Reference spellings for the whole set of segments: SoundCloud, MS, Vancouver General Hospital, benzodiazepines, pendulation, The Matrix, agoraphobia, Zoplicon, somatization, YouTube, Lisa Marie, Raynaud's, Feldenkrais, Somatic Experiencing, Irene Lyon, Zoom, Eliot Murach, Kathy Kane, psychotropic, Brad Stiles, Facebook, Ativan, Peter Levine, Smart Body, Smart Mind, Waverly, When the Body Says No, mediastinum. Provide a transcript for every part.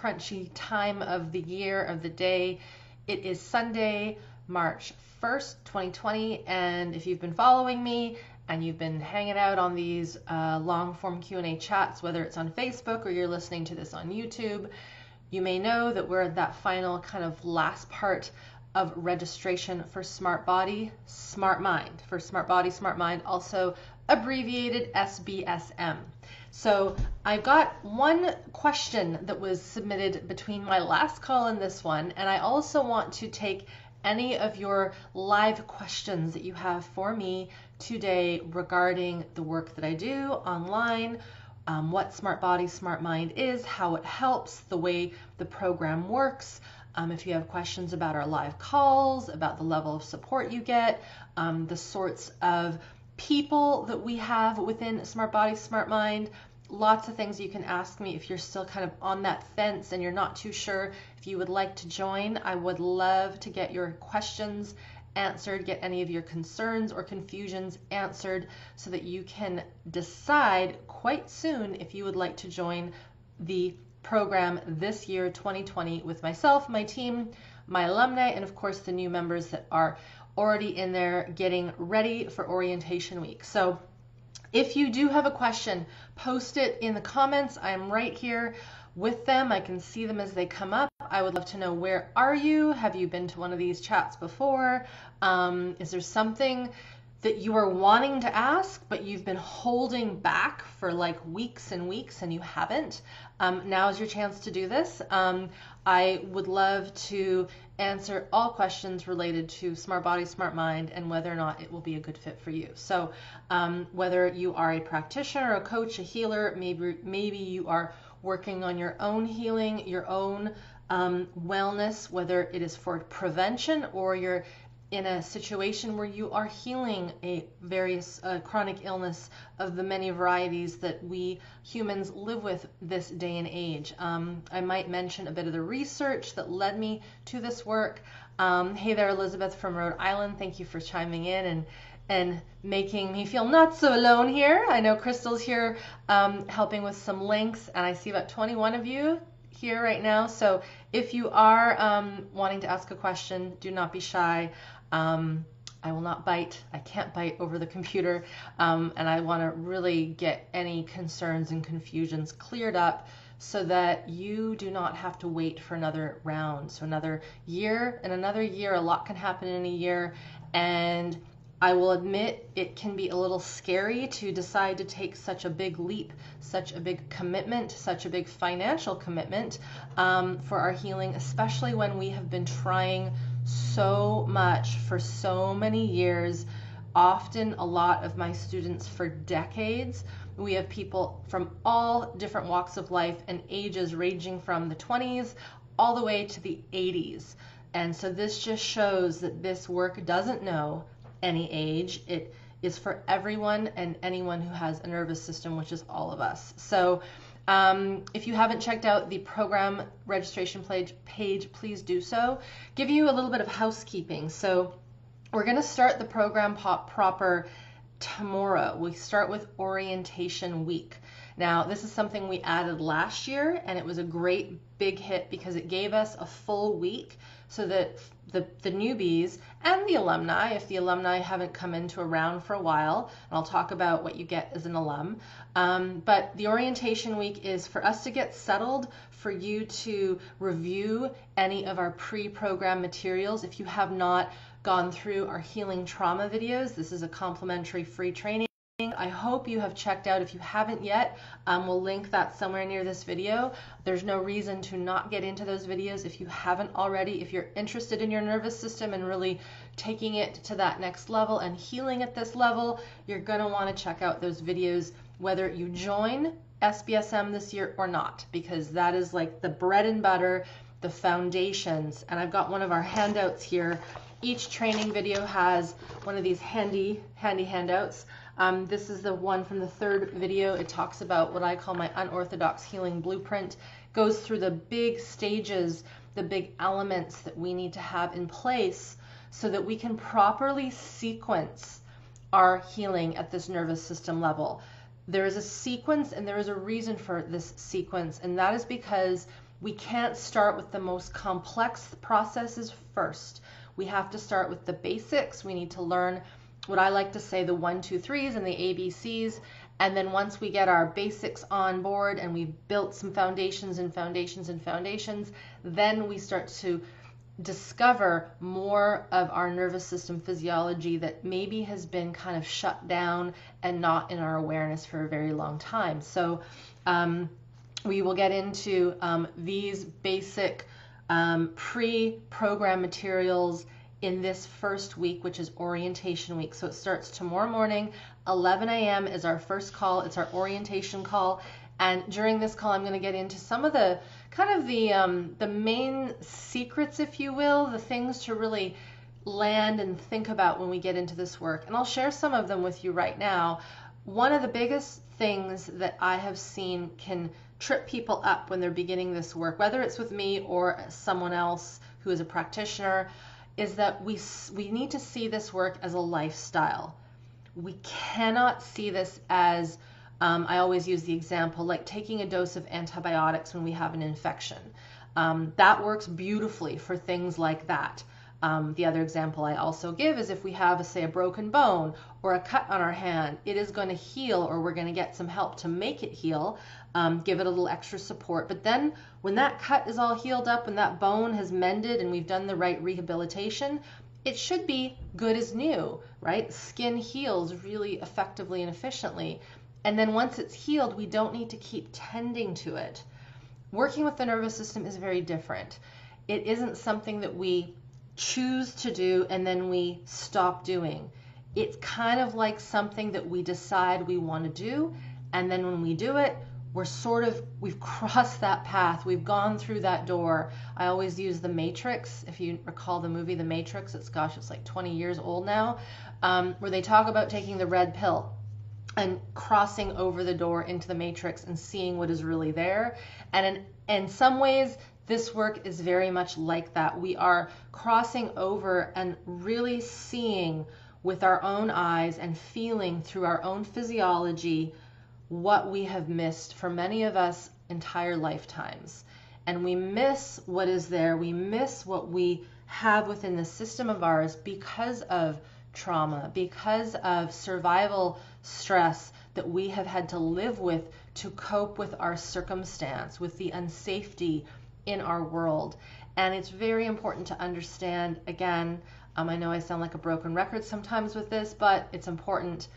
crunchy time of the year, of the day. It is Sunday, March 1st, 2020, and if you've been following me and you've been hanging out on these long-form Q&A chats, whether it's on Facebook or you're listening to this on YouTube, you may know that we're at that final kind of last part of registration for Smart Body, Smart Mind. For Smart Body, Smart Mind, also abbreviated SBSM. So I've got one question that was submitted between my last call and this one, and I also want to take any of your live questions that you have for me today regarding the work that I do online, what Smart Body, Smart Mind is, how it helps, the way the program works. If you have questions about our live calls, about the level of support you get, the sorts of people that we have within Smart Body, Smart Mind, lots of things you can ask me if you're still kind of on that fence and you're not too sure if you would like to join. I would love to get your questions answered, get any of your concerns or confusions answered so that you can decide quite soon if you would like to join the program this year, 2020, with myself, my team, my alumni, and of course the new members that are already in there getting ready for orientation week. So if you do have a question, post it in the comments. I'm right here with them. I can see them as they come up. I would love to know, where are you? Have you been to one of these chats before? Is there something that you are wanting to ask, but you've been holding back for like weeks and weeks and you haven't? Now is your chance to do this. I would love to answer all questions related to Smart Body, Smart Mind, and whether or not it will be a good fit for you. So whether you are a practitioner, a coach, a healer, maybe you are working on your own healing, your own wellness, whether it is for prevention or you're in a situation where you are healing a various chronic illness of the many varieties that we humans live with this day and age. I might mention a bit of the research that led me to this work. Hey there, Elizabeth from Rhode Island. Thank you for chiming in and making me feel not so alone here. I know Crystal's here helping with some links, and I see about 21 of you here right now. So if you are wanting to ask a question, do not be shy. I will not bite. I can't bite over the computer. And I want to really get any concerns and confusions cleared up so that you do not have to wait for another round. So another year, a lot can happen in a year. And I will admit it can be a little scary to decide to take such a big leap, such a big commitment, such a big financial commitment for our healing, especially when we have been trying so much for so many years. Often a lot of my students for decades. We have people from all different walks of life and ages, ranging from the 20s all the way to the 80s. And so this just shows that this work doesn't know any age. It is for everyone and anyone who has a nervous system, which is all of us. So if you haven't checked out the program registration page, please do so. Give you a little bit of housekeeping. So we're going to start the program proper tomorrow. We start with orientation week. Now, this is something we added last year, and it was a great big hit because it gave us a full week so that the newbies and the alumni, if the alumni haven't come into a round for a while, and I'll talk about what you get as an alum, but the orientation week is for us to get settled, for you to review any of our pre-program materials. If you have not gone through our healing trauma videos, this is a complimentary free training. I hope you have checked out. If you haven't yet, we'll link that somewhere near this video. There's no reason to not get into those videos if you haven't already. If you're interested in your nervous system and really taking it to that next level and healing at this level, you're going to want to check out those videos, whether you join SBSM this year or not, because that is like the bread and butter, the foundations. And I've got one of our handouts here. Each training video has one of these handy handouts. This is the one from the third video. It talks about what I call my unorthodox healing blueprint. Goes through the big stages, the big elements that we need to have in place so that we can properly sequence our healing at this nervous system level. There is a sequence and there is a reason for this sequence, and that is because We can't start with the most complex processes first. We have to start with the basics. We need to learn what I like to say, the 1, 2, 3s and the ABCs. And then once we get our basics on board and we've built some foundations and foundations and foundations, then we start to discover more of our nervous system physiology that maybe has been kind of shut down and not in our awareness for a very long time. So we will get into these basic pre-program materials in this first week, which is orientation week. So it starts tomorrow morning, 11 a.m. is our first call. It's our orientation call. And during this call, I'm going to get into some of the kind of the main secrets, if you will, the things to really land and think about when we get into this work. And I'll share some of them with you right now. One of the biggest things that I have seen can trip people up when they're beginning this work, whether it's with me or someone else who is a practitioner, is that we need to see this work as a lifestyle. We cannot see this as, I always use the example, like taking a dose of antibiotics when we have an infection. That works beautifully for things like that. The other example I also give is if we have, say, a broken bone or a cut on our hand, it is going to heal, or we're going to get some help to make it heal, give it a little extra support. But then when that cut is all healed up and that bone has mended and we've done the right rehabilitation, it should be good as new, right? Skin heals really effectively and efficiently. And then once it's healed, we don't need to keep tending to it. Working with the nervous system is very different. It isn't something that we choose to do and then we stop doing. It's kind of like something that we decide we want to do, and then when we do it, we're sort of, we've crossed that path, we've gone through that door. I always use The Matrix. If you recall the movie The Matrix, it's like 20 years old now, where they talk about taking the red pill and crossing over the door into the Matrix and seeing what is really there. And in some ways, this work is very much like that. We are crossing over and really seeing with our own eyes and feeling through our own physiology what we have missed, for many of us, entire lifetimes. And we miss what is there. We miss what we have within the system of ours because of trauma, because of survival stress that we have had to live with to cope with our circumstance, with the unsafety in our world. And it's very important to understand, again, I know I sound like a broken record sometimes with this, but it's important.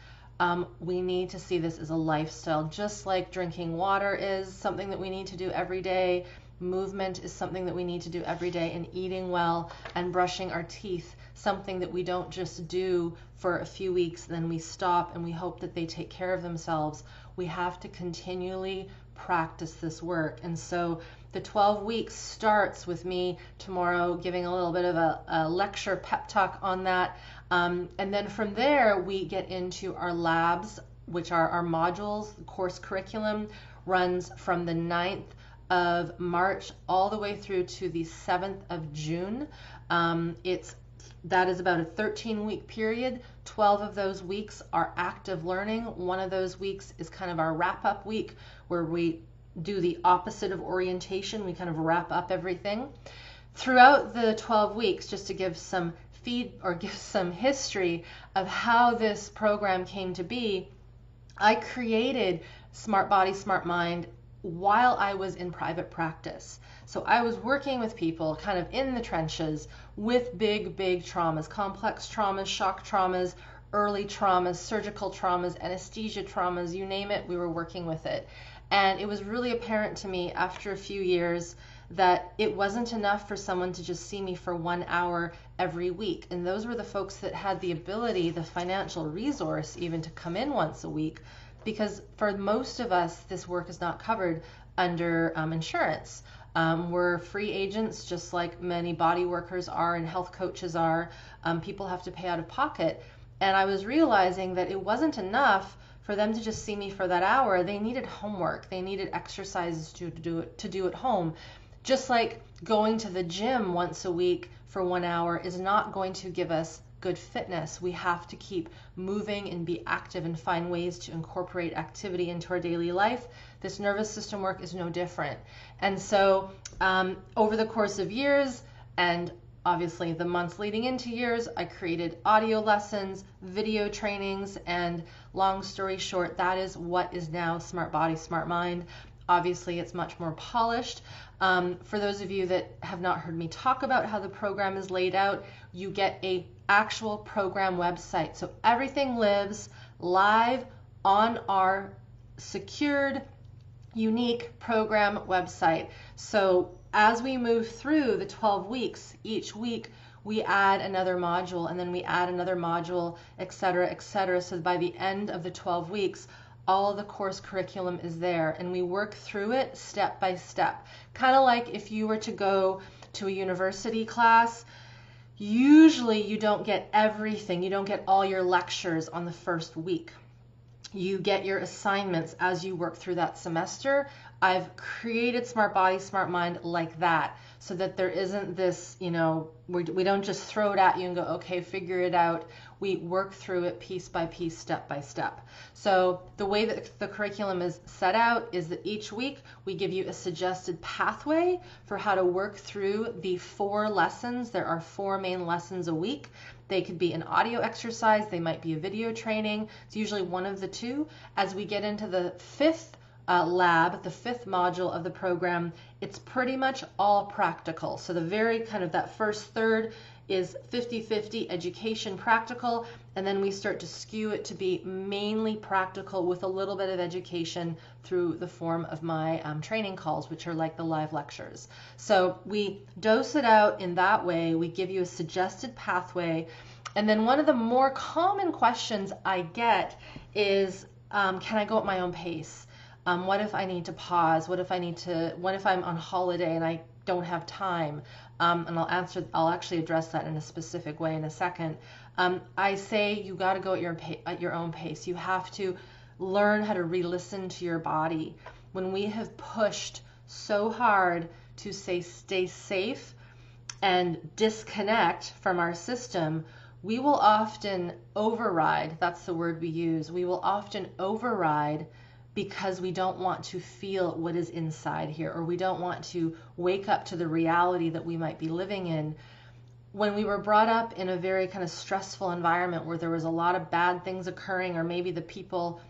We need to see this as a lifestyle, just like drinking water is something that we need to do every day, movement is something that we need to do every day, and eating well and brushing our teeth, something that we don't just do for a few weeks, then we stop and we hope that they take care of themselves. We have to continually practice this work. And so the 12 weeks starts with me tomorrow giving a little bit of a lecture pep talk on that. And then from there, we get into our labs, which are our modules. The course curriculum runs from the 9th of March all the way through to the 7th of June. That is about a 13-week period. 12 of those weeks are active learning. One of those weeks is kind of our wrap-up week where we do the opposite of orientation. We kind of wrap up everything. Throughout the 12 weeks, just to give some history of how this program came to be, I created Smart Body, Smart Mind while I was in private practice. So I was working with people kind of in the trenches with big, big traumas, complex traumas, shock traumas, early traumas, surgical traumas, anesthesia traumas, you name it, we were working with it. And it was really apparent to me after a few years that it wasn't enough for someone to just see me for 1 hour every week. And those were the folks that had the ability, the financial resource even, to come in once a week, because for most of us, this work is not covered under insurance. We're free agents, just like many body workers are and health coaches are. People have to pay out of pocket. And I was realizing that it wasn't enough for them to just see me for that hour. They needed homework. They needed exercises to do at home. Just like going to the gym once a week for 1 hour is not going to give us good fitness, we have to keep moving and be active and find ways to incorporate activity into our daily life. This nervous system work is no different. And so over the course of years, and obviously the months leading into years, I created audio lessons, video trainings, and long story short, that is what is now Smart Body, Smart Mind. Obviously, it's much more polished. For those of you that have not heard me talk about how the program is laid out, you get an actual program website. So everything lives live on our secured, unique program website. So as we move through the 12 weeks, each week we add another module, and then we add another module, et cetera, so by the end of the 12 weeks, all the course curriculum is there, and we work through it step by step. Kind of like if you were to go to a university class, usually you don't get everything. You don't get all your lectures on the first week. You get your assignments as you work through that semester. I've created Smart Body, Smart Mind like that, so that there isn't this, you know, we don't just throw it at you and go, okay, figure it out. We work through it piece by piece, step by step. So the way that the curriculum is set out is that each week we give you a suggested pathway for how to work through the 4 lessons. There are 4 main lessons a week. They could be an audio exercise. They might be a video training. It's usually one of the two. As we get into the 5th lab, the 5th module of the program, it's pretty much all practical. So the very kind of that first third is 50-50 education practical, and then we start to skew it to be mainly practical with a little bit of education through the form of my training calls, which are like the live lectures. So we dose it out in that way. We give you a suggested pathway. And then one of the more common questions I get is, can I go at my own pace? What if I need to pause? What if I'm on holiday and I don't have time? And I'll actually address that in a specific way in a second. I say you got to go at your own pace. You have to learn how to re-listen to your body. When we have pushed so hard to say stay safe and disconnect from our system, we will often override. That's the word we use. We will often override because we don't want to feel what is inside here, or we don't want to wake up to the reality that we might be living in. When we were brought up in a very kind of stressful environment where there was a lot of bad things occurring, or maybe the people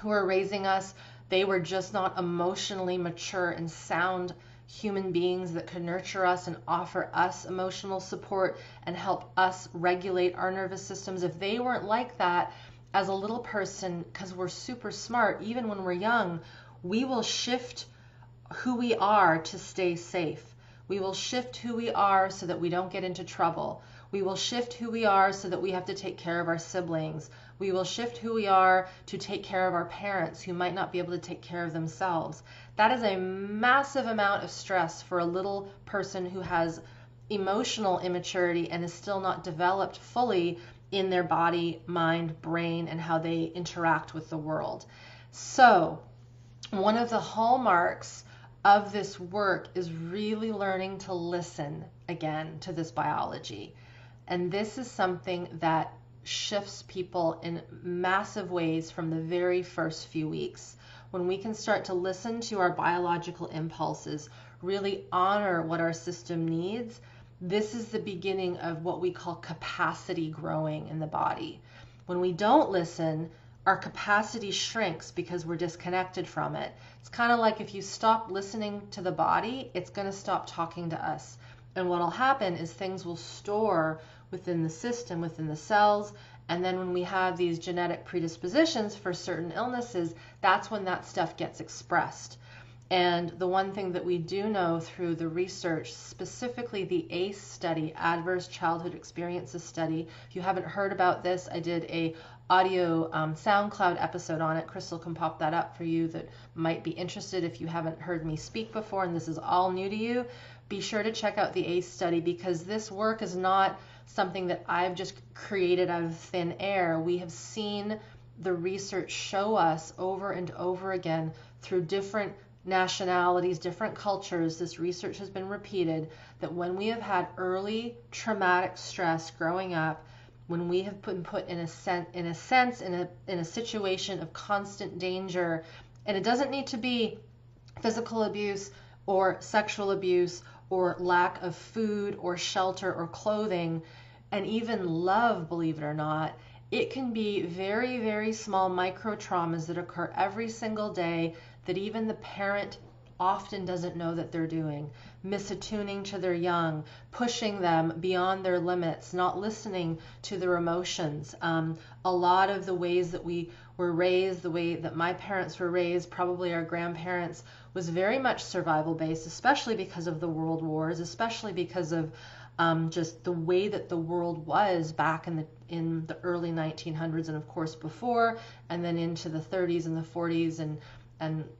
who were raising us, they were just not emotionally mature and sound human beings that could nurture us and offer us emotional support and help us regulate our nervous systems. If they weren't like that, as a little person, because we're super smart, even when we're young, we will shift who we are to stay safe. We will shift who we are so that we don't get into trouble. We will shift who we are so that we have to take care of our siblings. We will shift who we are to take care of our parents who might not be able to take care of themselves. That is a massive amount of stress for a little person who has emotional immaturity and is still not developed fully in their body, mind, brain, and how they interact with the world. So one of the hallmarks of this work is really learning to listen again to this biology. And this is something that shifts people in massive ways from the very first few weeks. When we can start to listen to our biological impulses, really honor what our system needs, this is the beginning of what we call capacity growing in the body. When we don't listen, our capacity shrinks because we're disconnected from it. It's kind of like if you stop listening to the body, it's going to stop talking to us. And what will happen is things will store within the system, within the cells. And then when we have these genetic predispositions for certain illnesses, that's when that stuff gets expressed. And the one thing that we do know through the research, specifically the ACE study, Adverse Childhood Experiences Study, if you haven't heard about this, I did a audio SoundCloud episode on it. Crystal can pop that up for you that might be interested if you haven't heard me speak before and this is all new to you. Be sure to check out the ACE study, because this work is not something that I've just created out of thin air. We have seen the research show us over and over again through different nationalities, different cultures, this research has been repeated, that when we have had early traumatic stress growing up, when we have been put in a situation of constant danger, and it doesn't need to be physical abuse or sexual abuse or lack of food or shelter or clothing, and even love, believe it or not, it can be very, very small micro traumas that occur every single day that even the parent often doesn't know that they're doing. Misattuning to their young, pushing them beyond their limits, not listening to their emotions. A lot of the ways that we were raised, the way that my parents were raised, probably our grandparents, was very much survival based, especially because of the world wars, especially because of just the way that the world was back in the early 1900s, and of course before, and then into the 30s and the 40s, and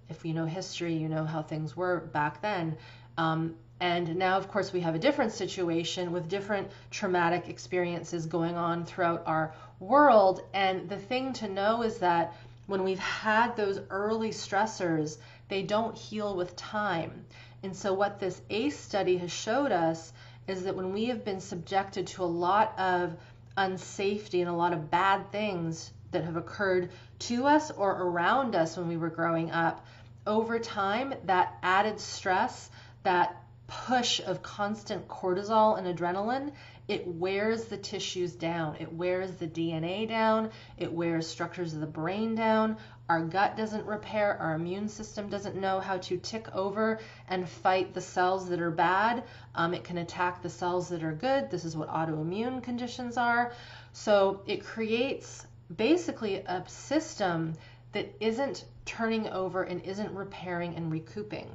if you know history, you know how things were back then. And now, of course, we have a different situation with different traumatic experiences going on throughout our world. And the thing to know is that when we've had those early stressors, they don't heal with time. And so what this ACE study has showed us is that when we have been subjected to a lot of unsafety and a lot of bad things that have occurred to us or around us when we were growing up, over time, that added stress, that push of constant cortisol and adrenaline, it wears the tissues down, it wears the DNA down, it wears structures of the brain down. Our gut doesn't repair, our immune system doesn't know how to tick over and fight the cells that are bad. It can attack the cells that are good. This is what autoimmune conditions are. So it creates basically a system that isn't turning over and isn't repairing and recouping.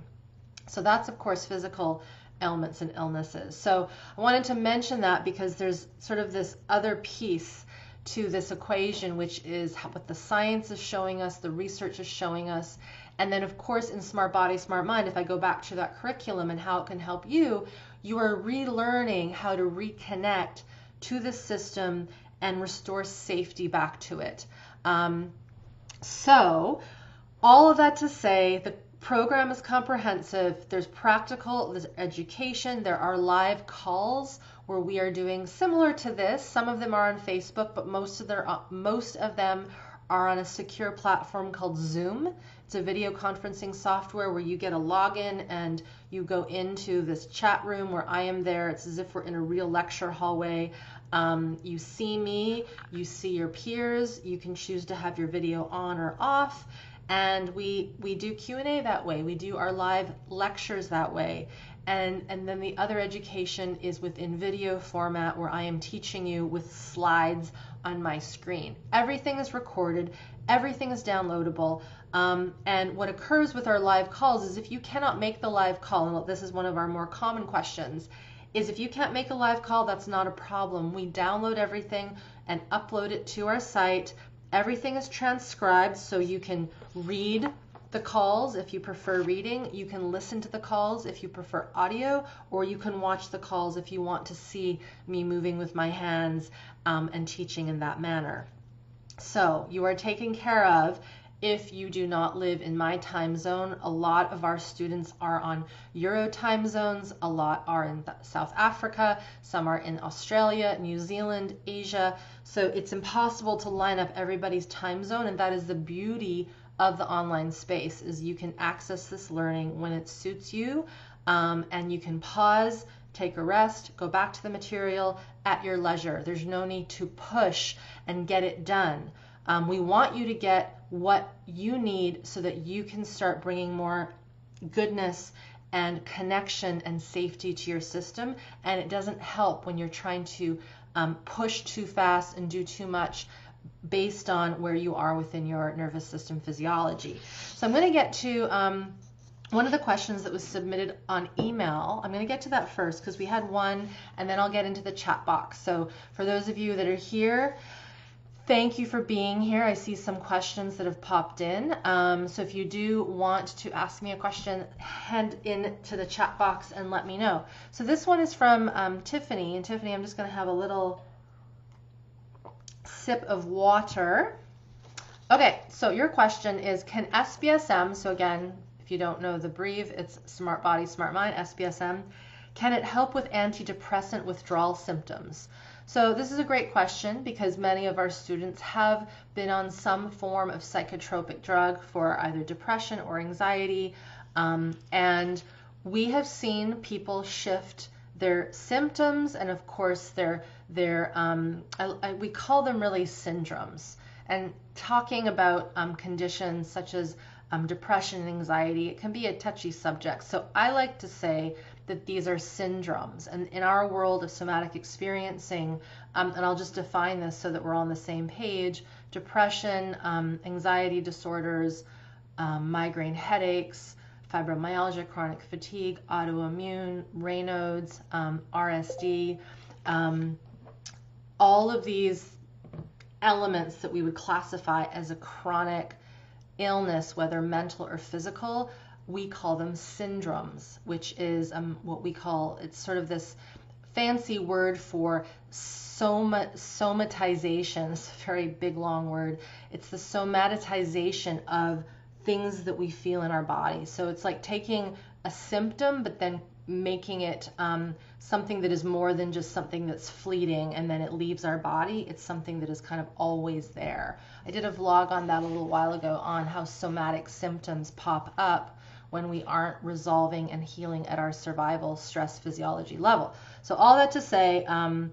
So that's, of course, physical ailments and illnesses. So I wanted to mention that because there's sort of this other piece to this equation, which is what the science is showing us, the research is showing us. And then, of course, in Smart Body, Smart Mind, if I go back to that curriculum and how it can help you, you are relearning how to reconnect to the system and restore safety back to it. So all of that to say, the program is comprehensive. There's practical, there's education, there are live calls where we are doing similar to this. Some of them are on Facebook, but most of them are on a secure platform called Zoom. It's a video conferencing software where you get a login and you go into this chat room where I am there. It's as if we're in a real lecture hallway. You see me, you see your peers, you can choose to have your video on or off. And we do Q&A that way. We do our live lectures that way. And then the other education is within video format where I am teaching you with slides on my screen. Everything is recorded. Everything is downloadable. And what occurs with our live calls is if you cannot make the live call, and this is one of our more common questions, is if you can't make a live call, that's not a problem. We download everything and upload it to our site. Everything is transcribed so you can read the calls if you prefer reading, you can listen to the calls if you prefer audio, or you can watch the calls if you want to see me moving with my hands and teaching in that manner. So you are taken care of if you do not live in my time zone. A lot of our students are on Euro time zones, a lot are in South Africa, some are in Australia, New Zealand, Asia. So it's impossible to line up everybody's time zone, and that is the beauty of the online space, is you can access this learning when it suits you, and you can pause, take a rest, go back to the material at your leisure. There's no need to push and get it done. We want you to get what you need so that you can start bringing more goodness and connection and safety to your system. And it doesn't help when you're trying to push too fast and do too much based on where you are within your nervous system physiology. So I'm going to get to one of the questions that was submitted on email. I'm going to get to that first because we had one, and then I'll get into the chat box. So for those of you that are here, thank you for being here. I see some questions that have popped in. So if you do want to ask me a question, head in to the chat box and let me know. So this one is from Tiffany. And Tiffany, I'm just going to have a little sip of water. Okay, so your question is, can SBSM, so again, if you don't know the brief, it's Smart Body, Smart Mind, SBSM, Can it help with antidepressant withdrawal symptoms? So this is a great question because many of our students have been on some form of psychotropic drug for either depression or anxiety, and we have seen people shift their symptoms and of course their we call them really syndromes. And talking about conditions such as depression and anxiety, it can be a touchy subject. So I like to say that these are syndromes. And in our world of somatic experiencing, and I'll just define this so that we're all on the same page, depression, anxiety disorders, migraine headaches, fibromyalgia, chronic fatigue, autoimmune, Raynaud's, RSD, all of these elements that we would classify as a chronic illness, whether mental or physical, we call them syndromes, which is what we call, it's sort of this fancy word for somatization. It's a very big, long word. It's the somatization of things that we feel in our body. So it's like taking a symptom, but then making it something that is more than just something that's fleeting and then it leaves our body. It's something that is kind of always there. I did a vlog on that a little while ago on how somatic symptoms pop up when we aren't resolving and healing at our survival stress physiology level. So all that to say, there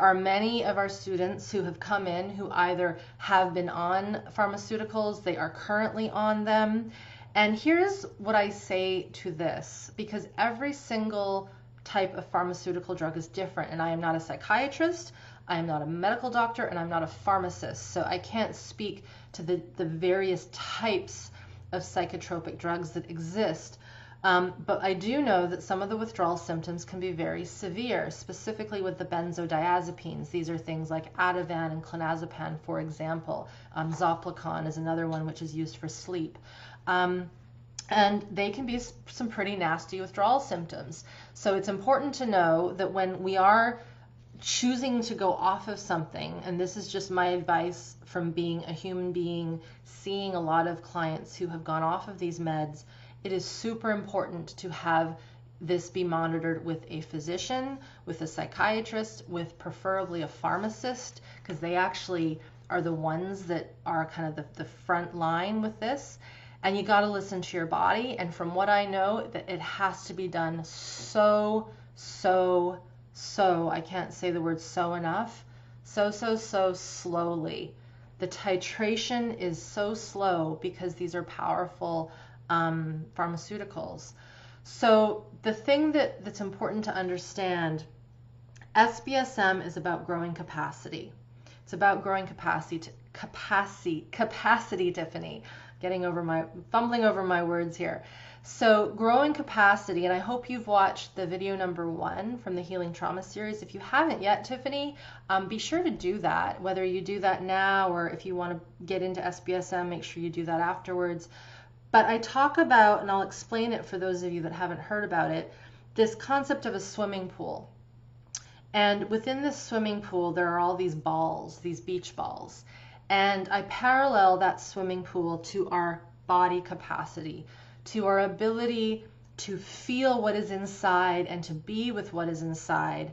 are many of our students who have come in who either have been on pharmaceuticals, they are currently on them. And here's what I say to this, because every single type of pharmaceutical drug is different. And I am not a psychiatrist, I am not a medical doctor, and I'm not a pharmacist. So I can't speak to the various types of psychotropic drugs that exist. But I do know that some of the withdrawal symptoms can be very severe, specifically with the benzodiazepines. These are things like Ativan and clonazepam, for example. Zoplicon is another one which is used for sleep. And they can be some pretty nasty withdrawal symptoms. So it's important to know that when we are choosing to go off of something, and this is just my advice from being a human being, seeing a lot of clients who have gone off of these meds, it is super important to have this be monitored with a physician, with a psychiatrist, with preferably a pharmacist, because they actually are the ones that are kind of the front line with this. And you gotta listen to your body. And from what I know, that it has to be done so, I can't say the word so enough, so slowly. The titration is so slow because these are powerful pharmaceuticals. So the thing that's important to understand, SBSM is about growing capacity. It's about growing capacity, Tiffany, fumbling over my words here. So growing capacity, and I hope you've watched the video number 1 from the Healing Trauma series. If you haven't yet, Tiffany, be sure to do that, whether you do that now or if you want to get into SBSM, make sure you do that afterwards. But I talk about, and I'll explain it for those of you that haven't heard about it, this concept of a swimming pool. And within this swimming pool, there are all these balls, these beach balls. And I parallel that swimming pool to our body capacity, to our ability to feel what is inside and to be with what is inside.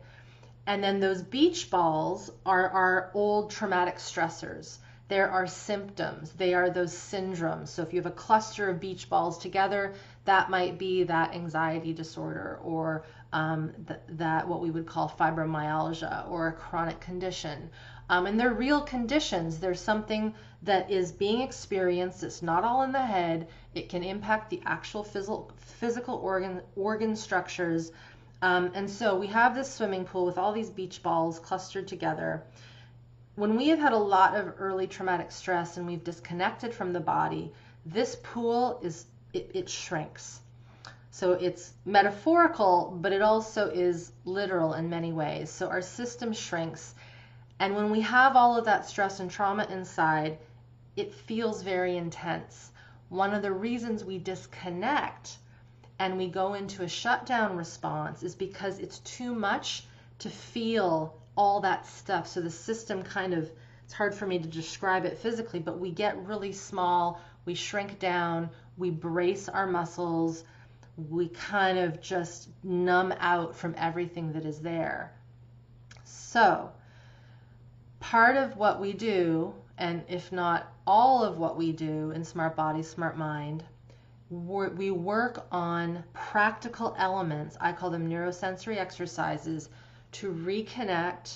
And then those beach balls are our old traumatic stressors. There are symptoms, they are those syndromes. So if you have a cluster of beach balls together, that might be that anxiety disorder or that what we would call fibromyalgia or a chronic condition. And they're real conditions. They're something that is being experienced. It's not all in the head. It can impact the actual physical organ structures. And so we have this swimming pool with all these beach balls clustered together. When we have had a lot of early traumatic stress and we've disconnected from the body, this pool it shrinks. So it's metaphorical, but it also is literal in many ways. So our system shrinks. And when we have all of that stress and trauma inside, it feels very intense. One of the reasons we disconnect and we go into a shutdown response is because it's too much to feel all that stuff. So the system kind of, it's hard for me to describe it physically, but we get really small, we shrink down, we brace our muscles, we kind of just numb out from everything that is there. So part of what we do, and if not all of what we do in Smart Body, Smart Mind, we work on practical elements. I call them neurosensory exercises to reconnect,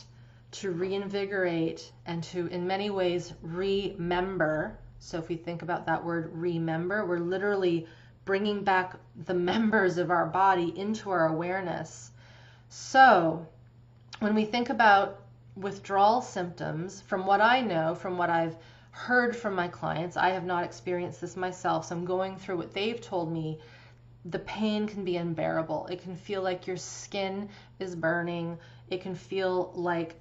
to reinvigorate, and to, in many ways, remember. So if we think about that word remember, we're literally bringing back the members of our body into our awareness. So when we think about withdrawal symptoms, from what I know, from what I've heard from my clients, I have not experienced this myself, so I'm going through what they've told me, the pain can be unbearable. It can feel like your skin is burning. It can feel like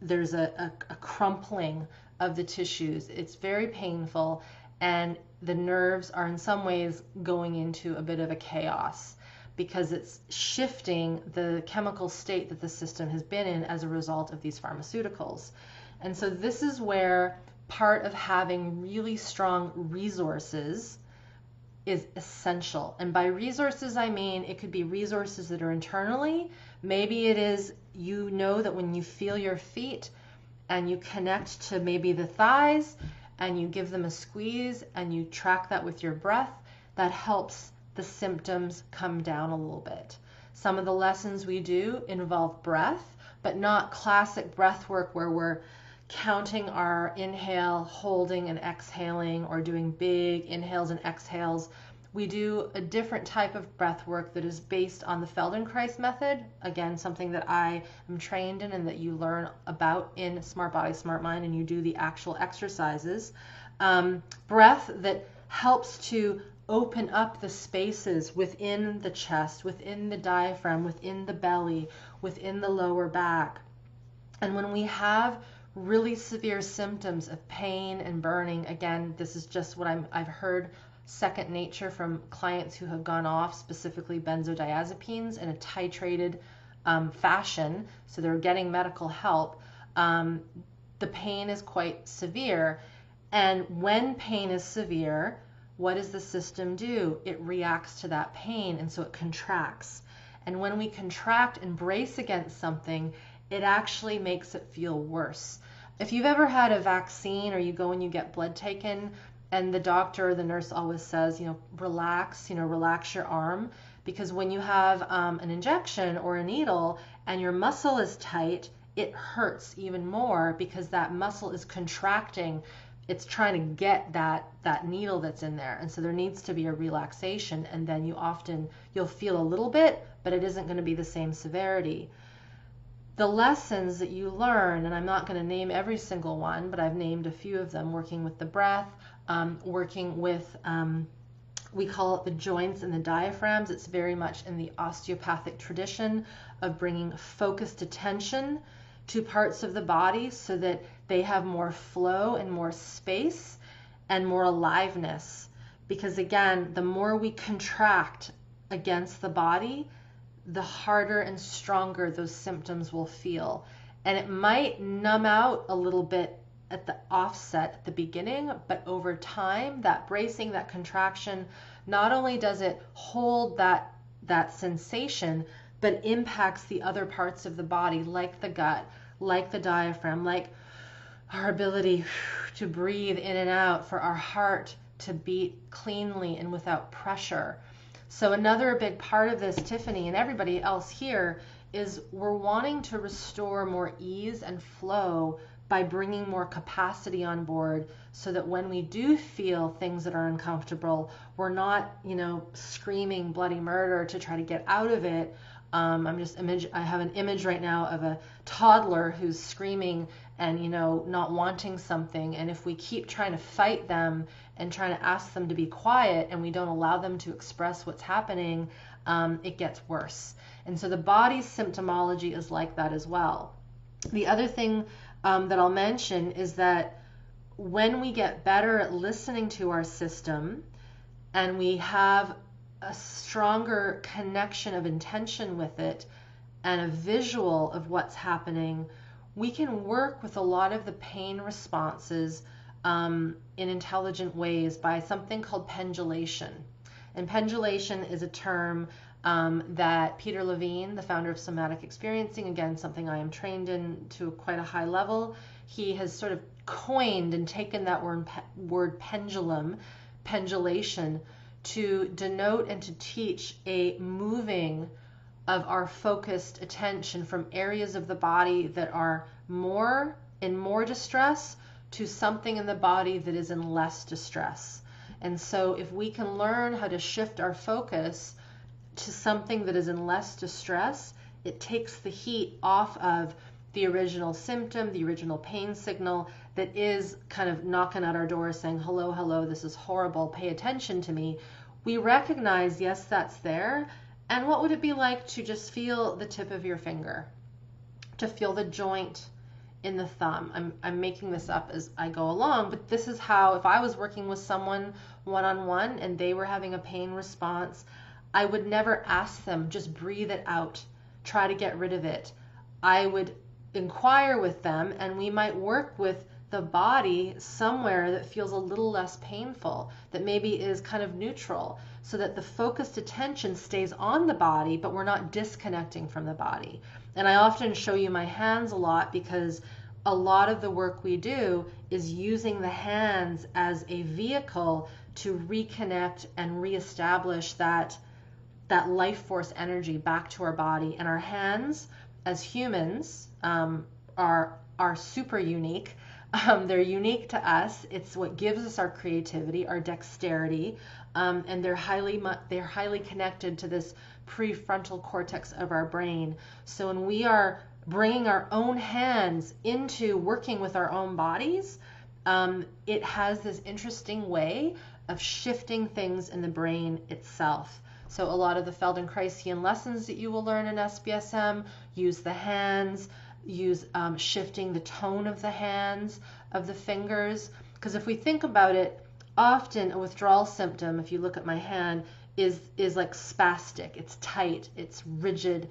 there's a crumpling of the tissues. It's very painful, and the nerves are in some ways going into a bit of a chaos because it's shifting the chemical state that the system has been in as a result of these pharmaceuticals. And so this is where part of having really strong resources is essential. And by resources, I mean it could be resources that are internally. Maybe it is, you know, that when you feel your feet and you connect to maybe the thighs and you give them a squeeze and you track that with your breath, that helps the symptoms come down a little bit. Some of the lessons we do involve breath, but not classic breath work where we're counting our inhale, holding and exhaling, or doing big inhales and exhales. We do a different type of breath work that is based on the Feldenkrais method. Again, something that I am trained in and that you learn about in Smart Body, Smart Mind, and you do the actual exercises. Breath that helps to open up the spaces within the chest, within the diaphragm, within the belly, within the lower back. And when we have really severe symptoms of pain and burning, again, this is just what I've heard second nature from clients who have gone off specifically benzodiazepines in a titrated fashion, so they're getting medical help. The pain is quite severe, and when pain is severe, what does the system do? It reacts to that pain, and so it contracts. And when we contract and brace against something, it actually makes it feel worse. If you've ever had a vaccine, or you go and you get blood taken, and the doctor or the nurse always says, you know, relax, relax your arm, because when you have an injection or a needle and your muscle is tight, it hurts even more because that muscle is contracting. It's trying to get that needle that's in there. And so there needs to be a relaxation, and then you'll feel a little bit, but it isn't going to be the same severity. The lessons that you learn, and I'm not going to name every single one, but I've named a few of them, working with the breath, working with, we call it the joints and the diaphragms. It's very much in the osteopathic tradition of bringing focused attention to parts of the body so that they have more flow and more space and more aliveness. Because again, the more we contract against the body, the harder and stronger those symptoms will feel. And it might numb out a little bit at the offset, at the beginning, but over time, that bracing, that contraction, not only does it hold that sensation, but impacts the other parts of the body, like the gut, like the diaphragm, like our ability to breathe in and out, for our heart to beat cleanly and without pressure. So another big part of this, Tiffany and everybody else here, is we're wanting to restore more ease and flow by bringing more capacity on board, so that when we do feel things that are uncomfortable, we're not, screaming bloody murder to try to get out of it. I have an image right now of a toddler who's screaming and, not wanting something. And if we keep trying to fight them and trying to ask them to be quiet, and we don't allow them to express what's happening, it gets worse. And so the body's symptomology is like that as well. The other thing that I'll mention is that when we get better at listening to our system and we have a stronger connection of intention with it and a visual of what's happening, we can work with a lot of the pain responses in intelligent ways by something called pendulation. And pendulation is a term that Peter Levine, the founder of Somatic Experiencing, again, something I am trained in to quite a high level, he has sort of coined and taken that word pendulum, pendulation, to denote and to teach a moving of our focused attention from areas of the body that are more in more distress to something in the body that is in less distress. And so if we can learn how to shift our focus to something that is in less distress, it takes the heat off of the original symptom, the original pain signal that is kind of knocking at our door saying, hello, hello, this is horrible, pay attention to me. We recognize, yes, that's there. And what would it be like to just feel the tip of your finger, to feel the joint in the thumb? I'm making this up as I go along, but this is how, if I was working with someone one-on-one and they were having a pain response, I would never ask them, just breathe it out, try to get rid of it. I would inquire with them, and we might work with the body somewhere that feels a little less painful, that maybe is kind of neutral, so that the focused attention stays on the body, but we're not disconnecting from the body. And I often show you my hands a lot because a lot of the work we do is using the hands as a vehicle to reconnect and reestablish that life force energy back to our body. And our hands as humans are super unique. They're unique to us. It's what gives us our creativity, our dexterity, and they're highly connected to this prefrontal cortex of our brain. So when we are bringing our own hands into working with our own bodies, it has this interesting way of shifting things in the brain itself. So a lot of the Feldenkraisian lessons that you will learn in SBSM use the hands, use shifting the tone of the hands, of the fingers, because if we think about it, often a withdrawal symptom, if you look at my hand, is like spastic. It's tight, it's rigid,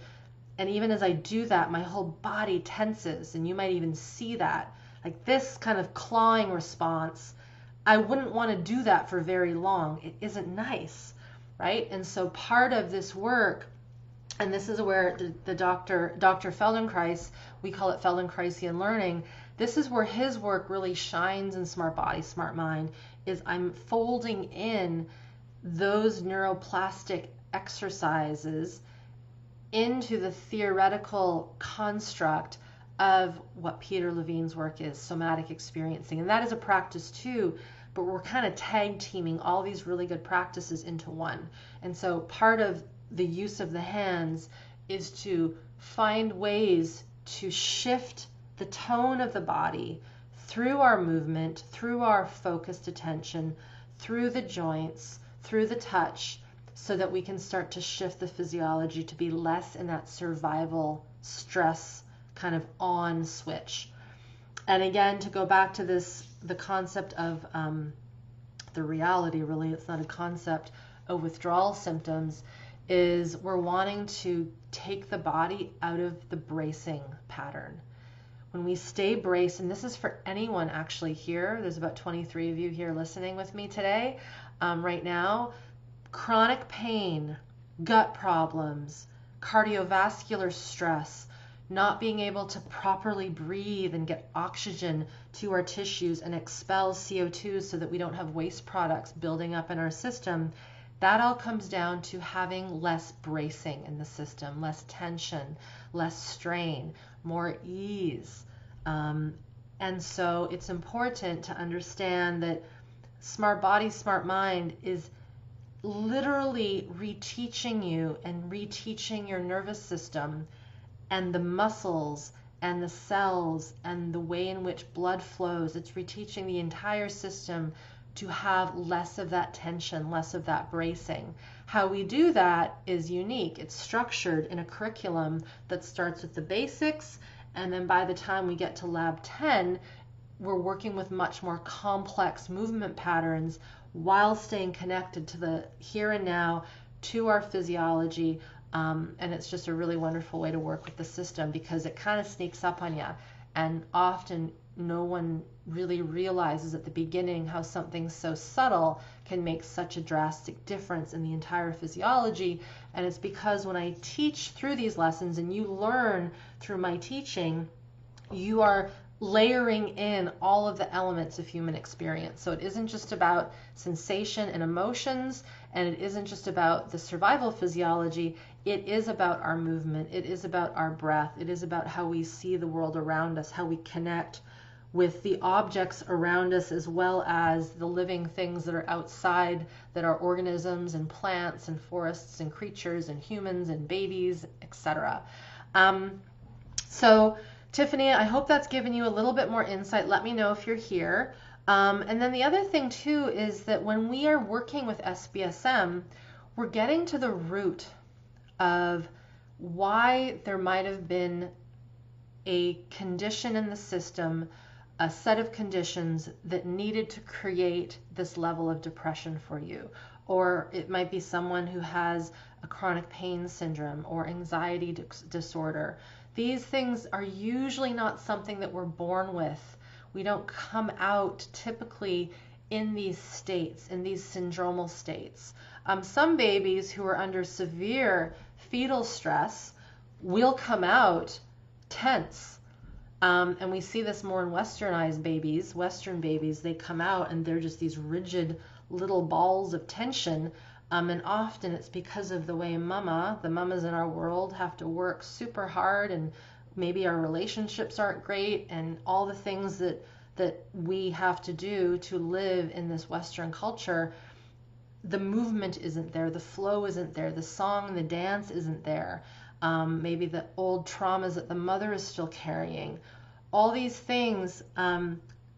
and even as I do that, my whole body tenses, and you might even see that, like this kind of clawing response. I wouldn't want to do that for very long. It isn't nice, right? And so part of this work, and this is where the Dr. Feldenkrais, we call it Feldenkraisian learning, this is where his work really shines in Smart Body, Smart Mind, is I'm folding in those neuroplastic exercises into the theoretical construct of what Peter Levine's work is, Somatic Experiencing. And that is a practice too, but we're kind of tag teaming all these really good practices into one. And so part of the use of the hands is to find ways to shift the tone of the body through our movement, through our focused attention, through the joints, through the touch, so that we can start to shift the physiology to be less in that survival stress kind of on switch. And again, to go back to this, the concept of the reality, really, it's not a concept of withdrawal symptoms, is we're wanting to take the body out of the bracing pattern. When we stay braced, and this is for anyone actually here, there's about 23 of you here listening with me today, right now, chronic pain, gut problems, cardiovascular stress, not being able to properly breathe and get oxygen to our tissues and expel CO2 so that we don't have waste products building up in our system, that all comes down to having less bracing in the system, less tension, less strain, more ease. And so it's important to understand that Smart Body, Smart Mind is literally reteaching you and reteaching your nervous system and the muscles and the cells and the way in which blood flows. It's reteaching the entire system to have less of that tension, less of that bracing. How we do that is unique. It's structured in a curriculum that starts with the basics, and then by the time we get to lab 10, we're working with much more complex movement patterns while staying connected to the here and now, to our physiology, and it's just a really wonderful way to work with the system because it kind of sneaks up on you. And often no one really realizes at the beginning how something so subtle can make such a drastic difference in the entire physiology. And it's because when I teach through these lessons and you learn through my teaching, you are layering in all of the elements of human experience. So it isn't just about sensation and emotions, and it isn't just about the survival physiology. It is about our movement. It is about our breath. It is about how we see the world around us, how we connect with the objects around us, as well as the living things that are outside, that are organisms and plants and forests and creatures and humans and babies, etc. So Tiffany, I hope that's given you a little bit more insight. Let me know if you're here. And then the other thing too is that when we are working with SBSM, we're getting to the root of why there might have been a condition in the system, a set of conditions that needed to create this level of depression for you. Or it might be someone who has a chronic pain syndrome or anxiety disorder. These things are usually not something that we're born with. We don't come out typically in these states, in these syndromal states. Some babies who are under severe fetal stress will come out tense. And we see this more in westernized babies. Western babies, they come out and they're just these rigid little balls of tension. And often it's because of the way the mamas in our world have to work super hard, and maybe our relationships aren't great, and all the things that we have to do to live in this Western culture. The movement isn't there, the flow isn't there, the song, the dance isn't there. Maybe the old traumas that the mother is still carrying. All these things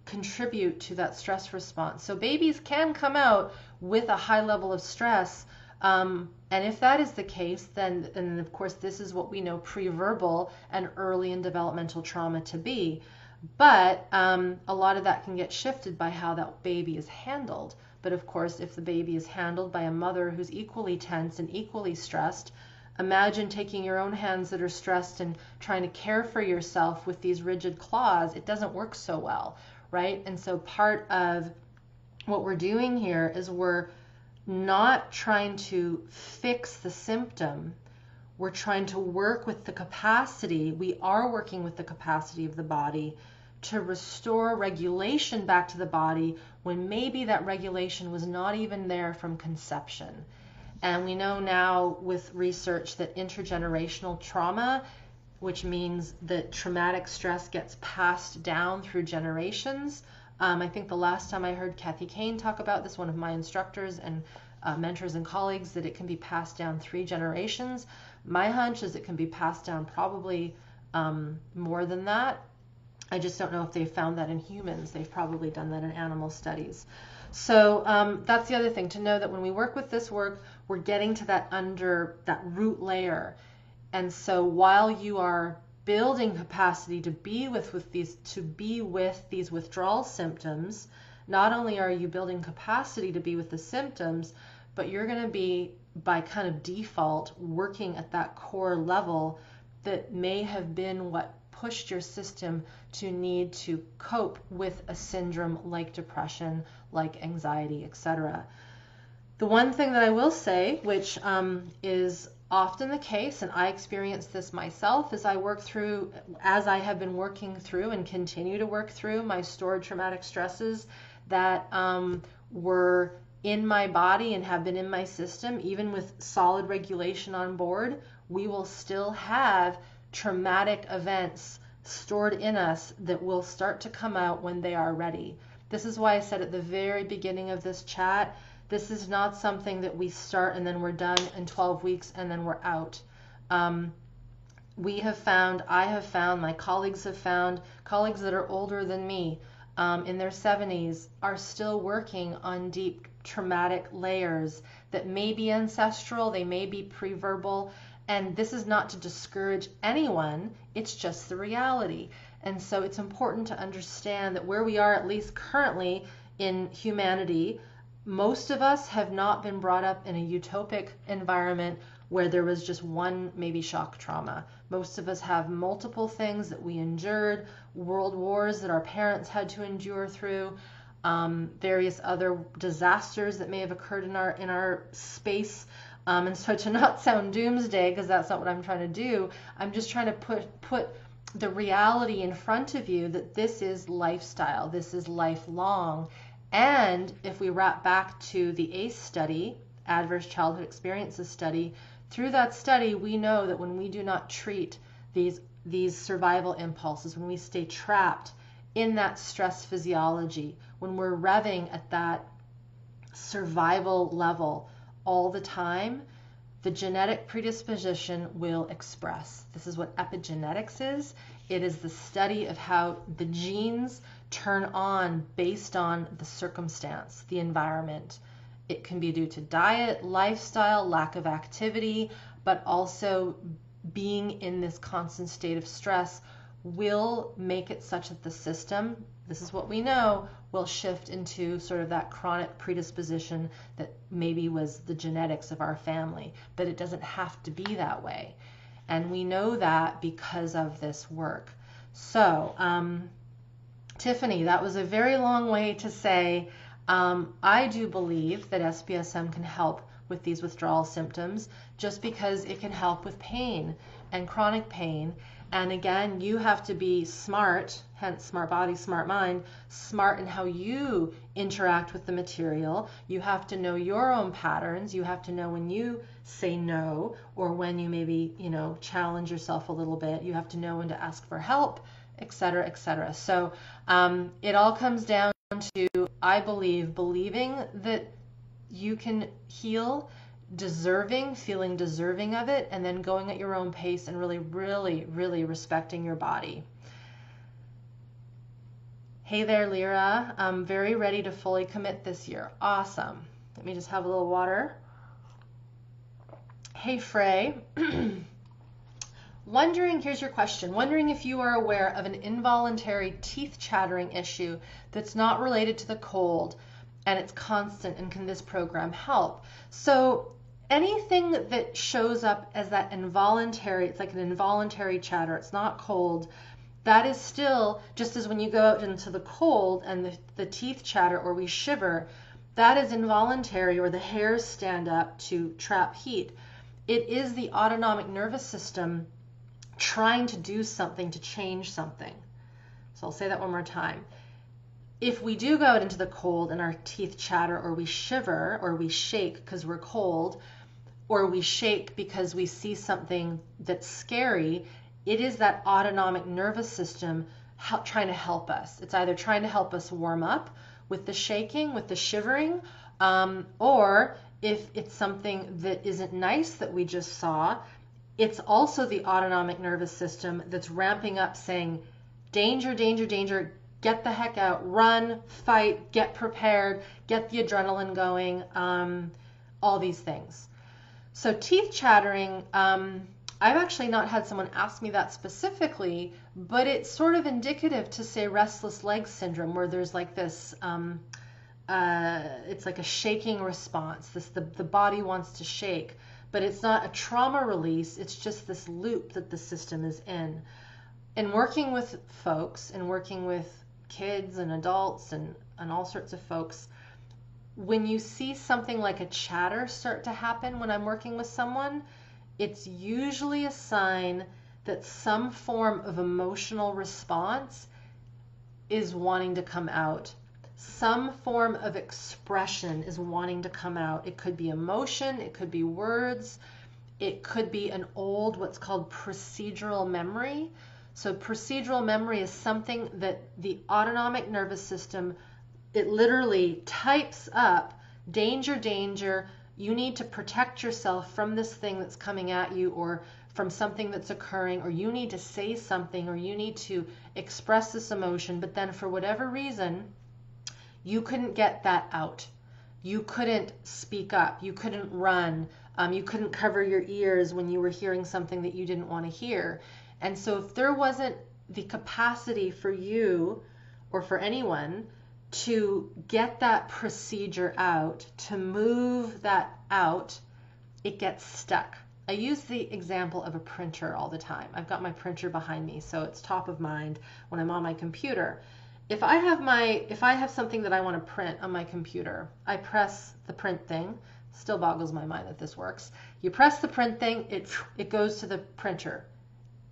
contribute to that stress response. So babies can come out with a high level of stress. And if that is the case, then of course this is what we know pre-verbal and early in developmental trauma to be. But a lot of that can get shifted by how that baby is handled. But of course, if the baby is handled by a mother who's equally tense and equally stressed, imagine taking your own hands that are stressed and trying to care for yourself with these rigid claws. It doesn't work so well, right? And so part of what we're doing here is we're not trying to fix the symptom. We're trying to work with the capacity. We are working with the capacity of the body to restore regulation back to the body when maybe that regulation was not even there from conception. And we know now with research that intergenerational trauma, which means that traumatic stress gets passed down through generations. I think the last time I heard Kathy Kane talk about this, one of my instructors and mentors and colleagues, that it can be passed down 3 generations. My hunch is it can be passed down probably more than that. I just don't know if they've found that in humans. They've probably done that in animal studies. So that's the other thing, to know that when we work with this work, we're getting to that root layer. And so while you are building capacity to be with these withdrawal symptoms, not only are you building capacity to be with the symptoms, but you're going to be, by kind of default, working at that core level that may have been what pushed your system to need to cope with a syndrome like depression, like anxiety, etc. The one thing that I will say, which is often the case, and I experienced this myself as I have been working through and continue to work through my stored traumatic stresses that were in my body and have been in my system, even with solid regulation on board, we will still have traumatic events stored in us that will start to come out when they are ready. This is why I said at the very beginning of this chat, this is not something that we start and then we're done in 12 weeks and then we're out. My colleagues have found, colleagues that are older than me, in their 70s, are still working on deep traumatic layers that may be ancestral, they may be pre-verbal, and this is not to discourage anyone, it's just the reality. And so it's important to understand that where we are, at least currently in humanity, most of us have not been brought up in a utopic environment where there was just one maybe shock trauma. Most of us have multiple things that we endured, world wars that our parents had to endure through, various other disasters that may have occurred in our space. And so to not sound doomsday, because that's not what I'm trying to do, I'm just trying to put the reality in front of you that this is lifestyle, this is lifelong. And if we wrap back to the ACE study, Adverse Childhood Experiences study, through that study we know that when we do not treat these survival impulses, when we stay trapped in that stress physiology, when we're revving at that survival level all the time, the genetic predisposition will express. This is what epigenetics is. It is the study of how the genes turn on based on the circumstance, the environment. It can be due to diet, lifestyle, lack of activity, but also being in this constant state of stress will make it such that the system, this is what we know, will shift into sort of that chronic predisposition that maybe was the genetics of our family, but it doesn't have to be that way. And we know that because of this work. So, Tiffany, that was a very long way to say, I do believe that SBSM can help with these withdrawal symptoms just because it can help with pain and chronic pain. And again, you have to be smart, hence smart body, smart mind, smart in how you interact with the material. You have to know your own patterns. You have to know when you say no, or when you maybe, challenge yourself a little bit. You have to know when to ask for help, et cetera, et cetera. So it all comes down to, I believe, believing that you can heal, feeling deserving of it, and then going at your own pace and really, really, really respecting your body. Hey there, Lyra. I'm very ready to fully commit this year. Awesome. Let me just have a little water. Hey, Frey. Here's your question. Wondering if you are aware of an involuntary teeth chattering issue that's not related to the cold, and it's constant, and can this program help? So anything that shows up as that involuntary, it's like an involuntary chatter, it's not cold, that is still, just as when you go out into the cold and the teeth chatter or we shiver, that is involuntary, or the hairs stand up to trap heat. It is the autonomic nervous system trying to do something, to change something. So I'll say that one more time. If we do go out into the cold and our teeth chatter, or we shiver, or we shake because we're cold, or we shake because we see something that's scary, it is that autonomic nervous system trying to help us. It's either trying to help us warm up with the shaking, with the shivering, or if it's something that isn't nice that we just saw, it's also the autonomic nervous system that's ramping up saying, danger, danger, danger, get the heck out, run, fight, get prepared, get the adrenaline going, all these things. So teeth chattering, I've actually not had someone ask me that specifically, but it's sort of indicative to, say, restless leg syndrome, where there's like this, it's like a shaking response. The body wants to shake, but it's not a trauma release. It's just this loop that the system is in. In working with folks and working with kids and adults and all sorts of folks, when you see something like a chatter start to happen when I'm working with someone, it's usually a sign that some form of emotional response is wanting to come out. Some form of expression is wanting to come out. It could be emotion, it could be words, it could be an old, what's called procedural memory. So procedural memory is something that the autonomic nervous system, it literally types up, danger, danger, you need to protect yourself from this thing that's coming at you, or from something that's occurring, or you need to say something, or you need to express this emotion, but then for whatever reason, you couldn't get that out. You couldn't speak up, you couldn't run, you couldn't cover your ears when you were hearing something that you didn't want to hear. And so if there wasn't the capacity for you or for anyone to get that procedure out, to move that out, it gets stuck. I use the example of a printer all the time. I've got my printer behind me, so it's top of mind when I'm on my computer. If I have something that I want to print on my computer, I press the print thing. Still boggles my mind that this works. You press the print thing, it goes to the printer.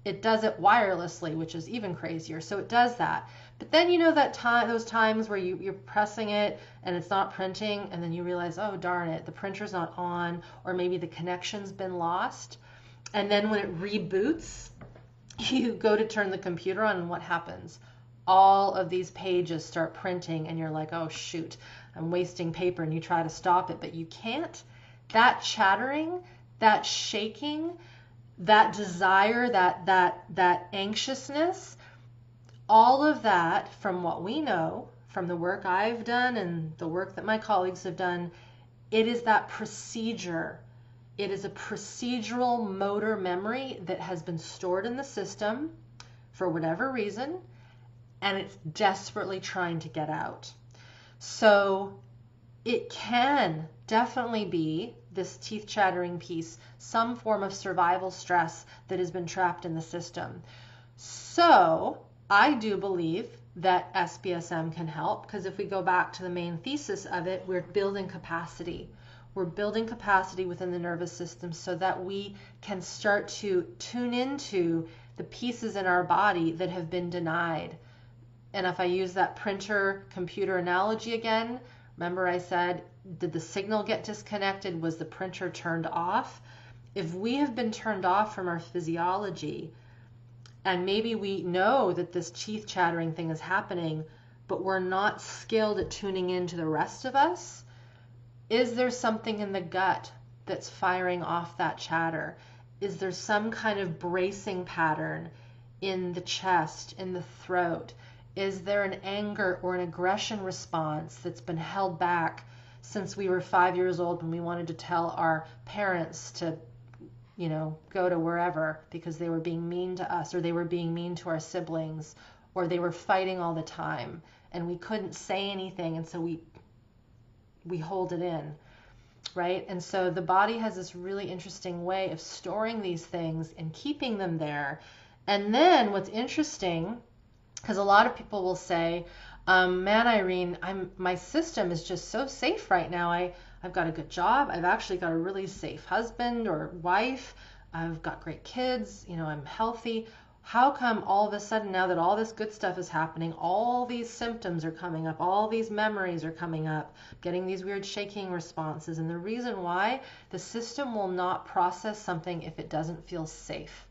It does it wirelessly, which is even crazier. So it does that. But then you know that time, those times where you're pressing it and it's not printing, and then you realize, oh darn it, the printer's not on, or maybe the connection's been lost. And then when it reboots, you go to turn the computer on, and what happens? All of these pages start printing, and you're like, oh shoot, I'm wasting paper, and you try to stop it, but you can't. That chattering, that shaking, that desire, that anxiousness, all of that, from what we know, from the work I've done and the work that my colleagues have done, it is that procedure. It is a procedural motor memory that has been stored in the system for whatever reason, and it's desperately trying to get out. So it can definitely be this teeth chattering piece, some form of survival stress that has been trapped in the system. So I do believe that SBSM can help, because if we go back to the main thesis of it, we're building capacity. We're building capacity within the nervous system so that we can start to tune into the pieces in our body that have been denied. And if I use that printer computer analogy again, remember I said, did the signal get disconnected? Was the printer turned off? If we have been turned off from our physiology, and maybe we know that this teeth chattering thing is happening, but we're not skilled at tuning into the rest of us, is there something in the gut that's firing off that chatter? Is there some kind of bracing pattern in the chest, in the throat? Is there an anger or an aggression response that's been held back since we were 5 years old when we wanted to tell our parents to, you know, go to wherever because they were being mean to us, or they were being mean to our siblings, or they were fighting all the time and we couldn't say anything, and so we hold it in, right? And so the body has this really interesting way of storing these things and keeping them there. And then what's interesting, because a lot of people will say, man, Irene, my system is just so safe right now. I've got a good job. I've actually got a really safe husband or wife. I've got great kids. You know, I'm healthy. How come all of a sudden, now that all this good stuff is happening, all these symptoms are coming up, all these memories are coming up, getting these weird shaking responses? And the reason why, the system will not process something if it doesn't feel safe.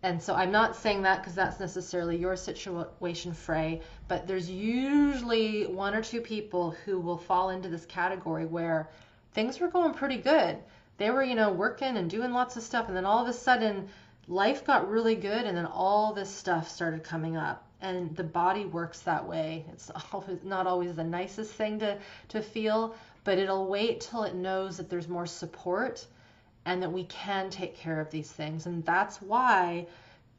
And so I'm not saying that because that's necessarily your situation, Frey, but there's usually one or two people who will fall into this category where things were going pretty good. They were, you know, working and doing lots of stuff, and then all of a sudden life got really good, and then all this stuff started coming up. And the body works that way. It's always, not always the nicest thing to feel, but it'll wait till it knows that there's more support and that we can take care of these things. And that's why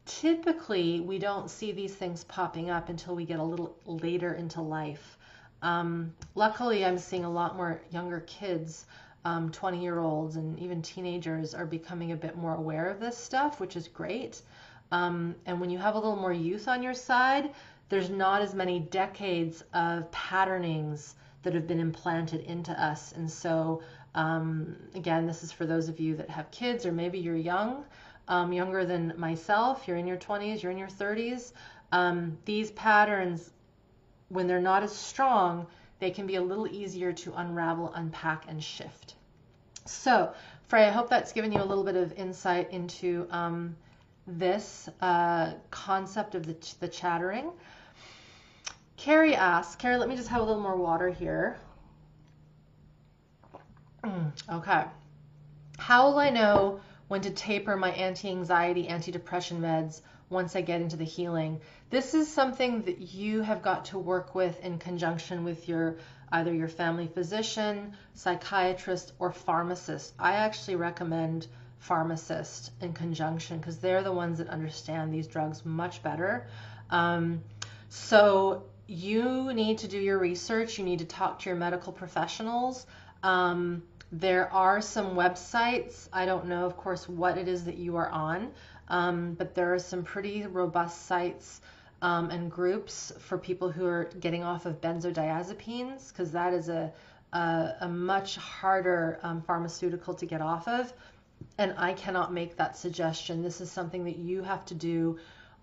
typically we don't see these things popping up until we get a little later into life. Luckily, I'm seeing a lot more younger kids, 20-year-olds and even teenagers are becoming a bit more aware of this stuff, which is great. And when you have a little more youth on your side, there's not as many decades of patternings that have been implanted into us. And so again, this is for those of you that have kids, or maybe you're young, younger than myself, you're in your 20s, you're in your 30s. These patterns, when they're not as strong, they can be a little easier to unravel, unpack, and shift. So, Frey, I hope that's given you a little bit of insight into this concept of the chattering. Carrie asks, Carrie, let me just have a little more water here. Okay. How will I know when to taper my anti-anxiety, anti-depression meds once I get into the healing? This is something that you have got to work with in conjunction with your either your family physician, psychiatrist, or pharmacist. I actually recommend pharmacists in conjunction because they're the ones that understand these drugs much better. So you need to do your research. You need to talk to your medical professionals. There are some websites, I don't know, of course, what it is that you are on, but there are some pretty robust sites and groups for people who are getting off of benzodiazepines, because that is a much harder pharmaceutical to get off of. And I cannot make that suggestion. This is something that you have to do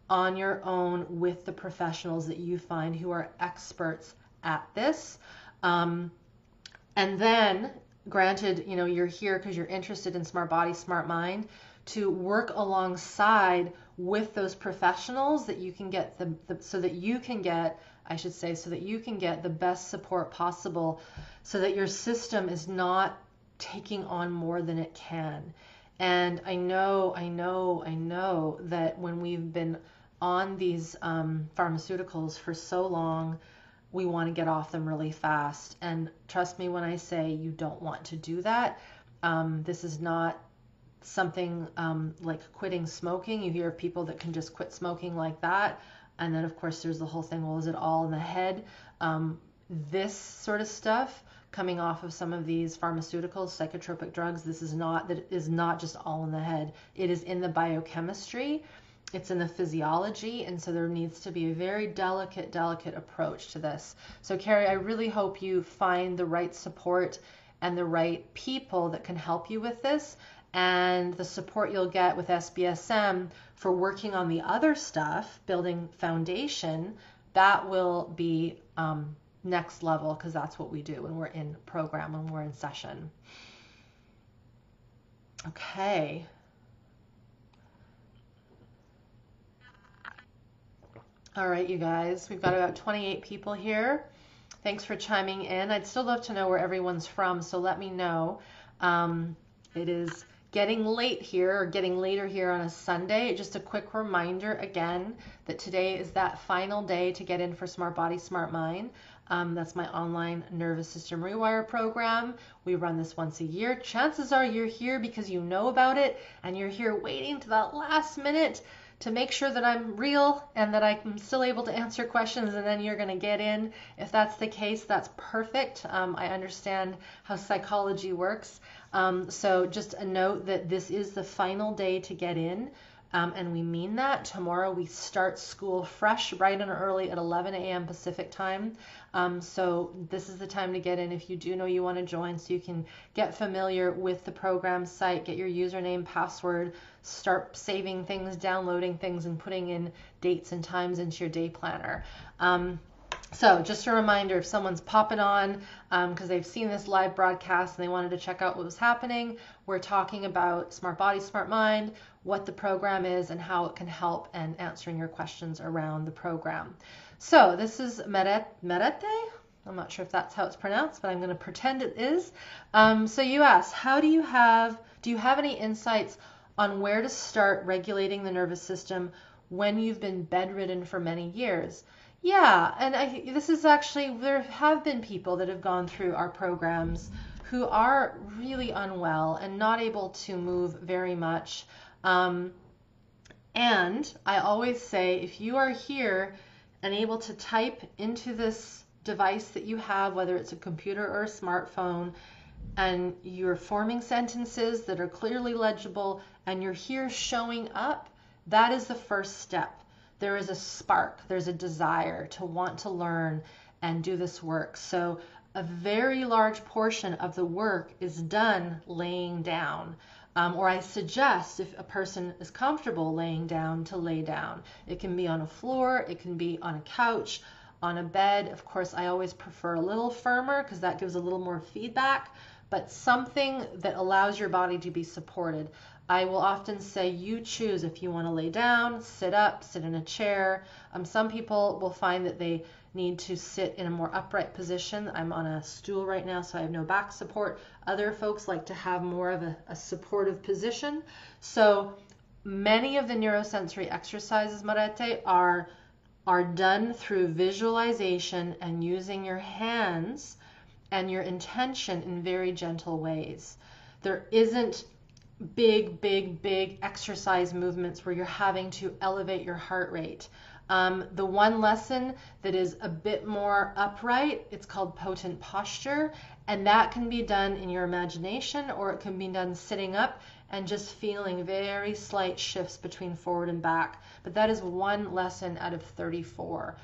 on your own with the professionals that you find who are experts at this. And then, granted, you know, you're here because you're interested in Smart Body, Smart Mind, to work alongside with those professionals that you can get so that you can get the best support possible, so that your system is not taking on more than it can. And I know that when we've been on these pharmaceuticals for so long, we want to get off them really fast. And trust me when I say you don't want to do that. This is not something like quitting smoking. You hear of people that can just quit smoking like that. And then, of course, there's the whole thing, well, is it all in the head? This sort of stuff coming off of some of these pharmaceuticals, psychotropic drugs, that is not just all in the head. It is in the biochemistry. It's in the physiology, and so there needs to be a very delicate, delicate approach to this. So Carrie, I really hope you find the right support and the right people that can help you with this, and the support you'll get with SBSM for working on the other stuff, building foundation, that will be next level, because that's what we do when we're in program, when we're in session. Okay. All right, you guys, we've got about 28 people here. Thanks for chiming in. I'd still love to know where everyone's from, so let me know. It is getting late here, or getting later here on a Sunday. Just a quick reminder again that today is that final day to get in for Smart Body, Smart Mind. That's my online nervous system rewire program. We run this once a year. Chances are you're here because you know about it, and you're here waiting to that last minute to make sure that I'm real and that I'm still able to answer questions, and then you're going to get in. If that's the case, that's perfect. I understand how psychology works. So just a note that this is the final day to get in, and we mean that. Tomorrow we start school fresh, bright and early at 11 a.m. Pacific time. So this is the time to get in if you do know you want to join, so you can get familiar with the program site, get your username, password, start saving things, downloading things, and putting in dates and times into your day planner. So just a reminder, if someone's popping on because they've seen this live broadcast and they wanted to check out what was happening, we're talking about Smart Body, Smart Mind, what the program is and how it can help, and answering your questions around the program. So this is Merete. I'm not sure if that's how it's pronounced, but I'm going to pretend it is. So you asked, do you have any insights on where to start regulating the nervous system when you've been bedridden for many years? Yeah, and this is actually, there have been people that have gone through our programs who are really unwell and not able to move very much. And I always say, if you are here and able to type into this device that you have, whether it's a computer or a smartphone, and you're forming sentences that are clearly legible, and you're here showing up, that is the first step. There is a spark, there's a desire to want to learn and do this work. So a very large portion of the work is done laying down. Or I suggest, if a person is comfortable laying down, to lay down. It can be on a floor, it can be on a couch, on a bed. Of course, I always prefer a little firmer because that gives a little more feedback, but something that allows your body to be supported. I will often say you choose if you want to lay down, sit up, sit in a chair. Some people will find that they need to sit in a more upright position. I'm on a stool right now, so I have no back support. Other folks like to have more of a supportive position. So many of the neurosensory exercises, Marete, are done through visualization and using your hands and your intention in very gentle ways. There isn't big exercise movements where you're having to elevate your heart rate. The one lesson that is a bit more upright, it's called potent posture, and that can be done in your imagination, or it can be done sitting up and just feeling very slight shifts between forward and back. But that is one lesson out of 34.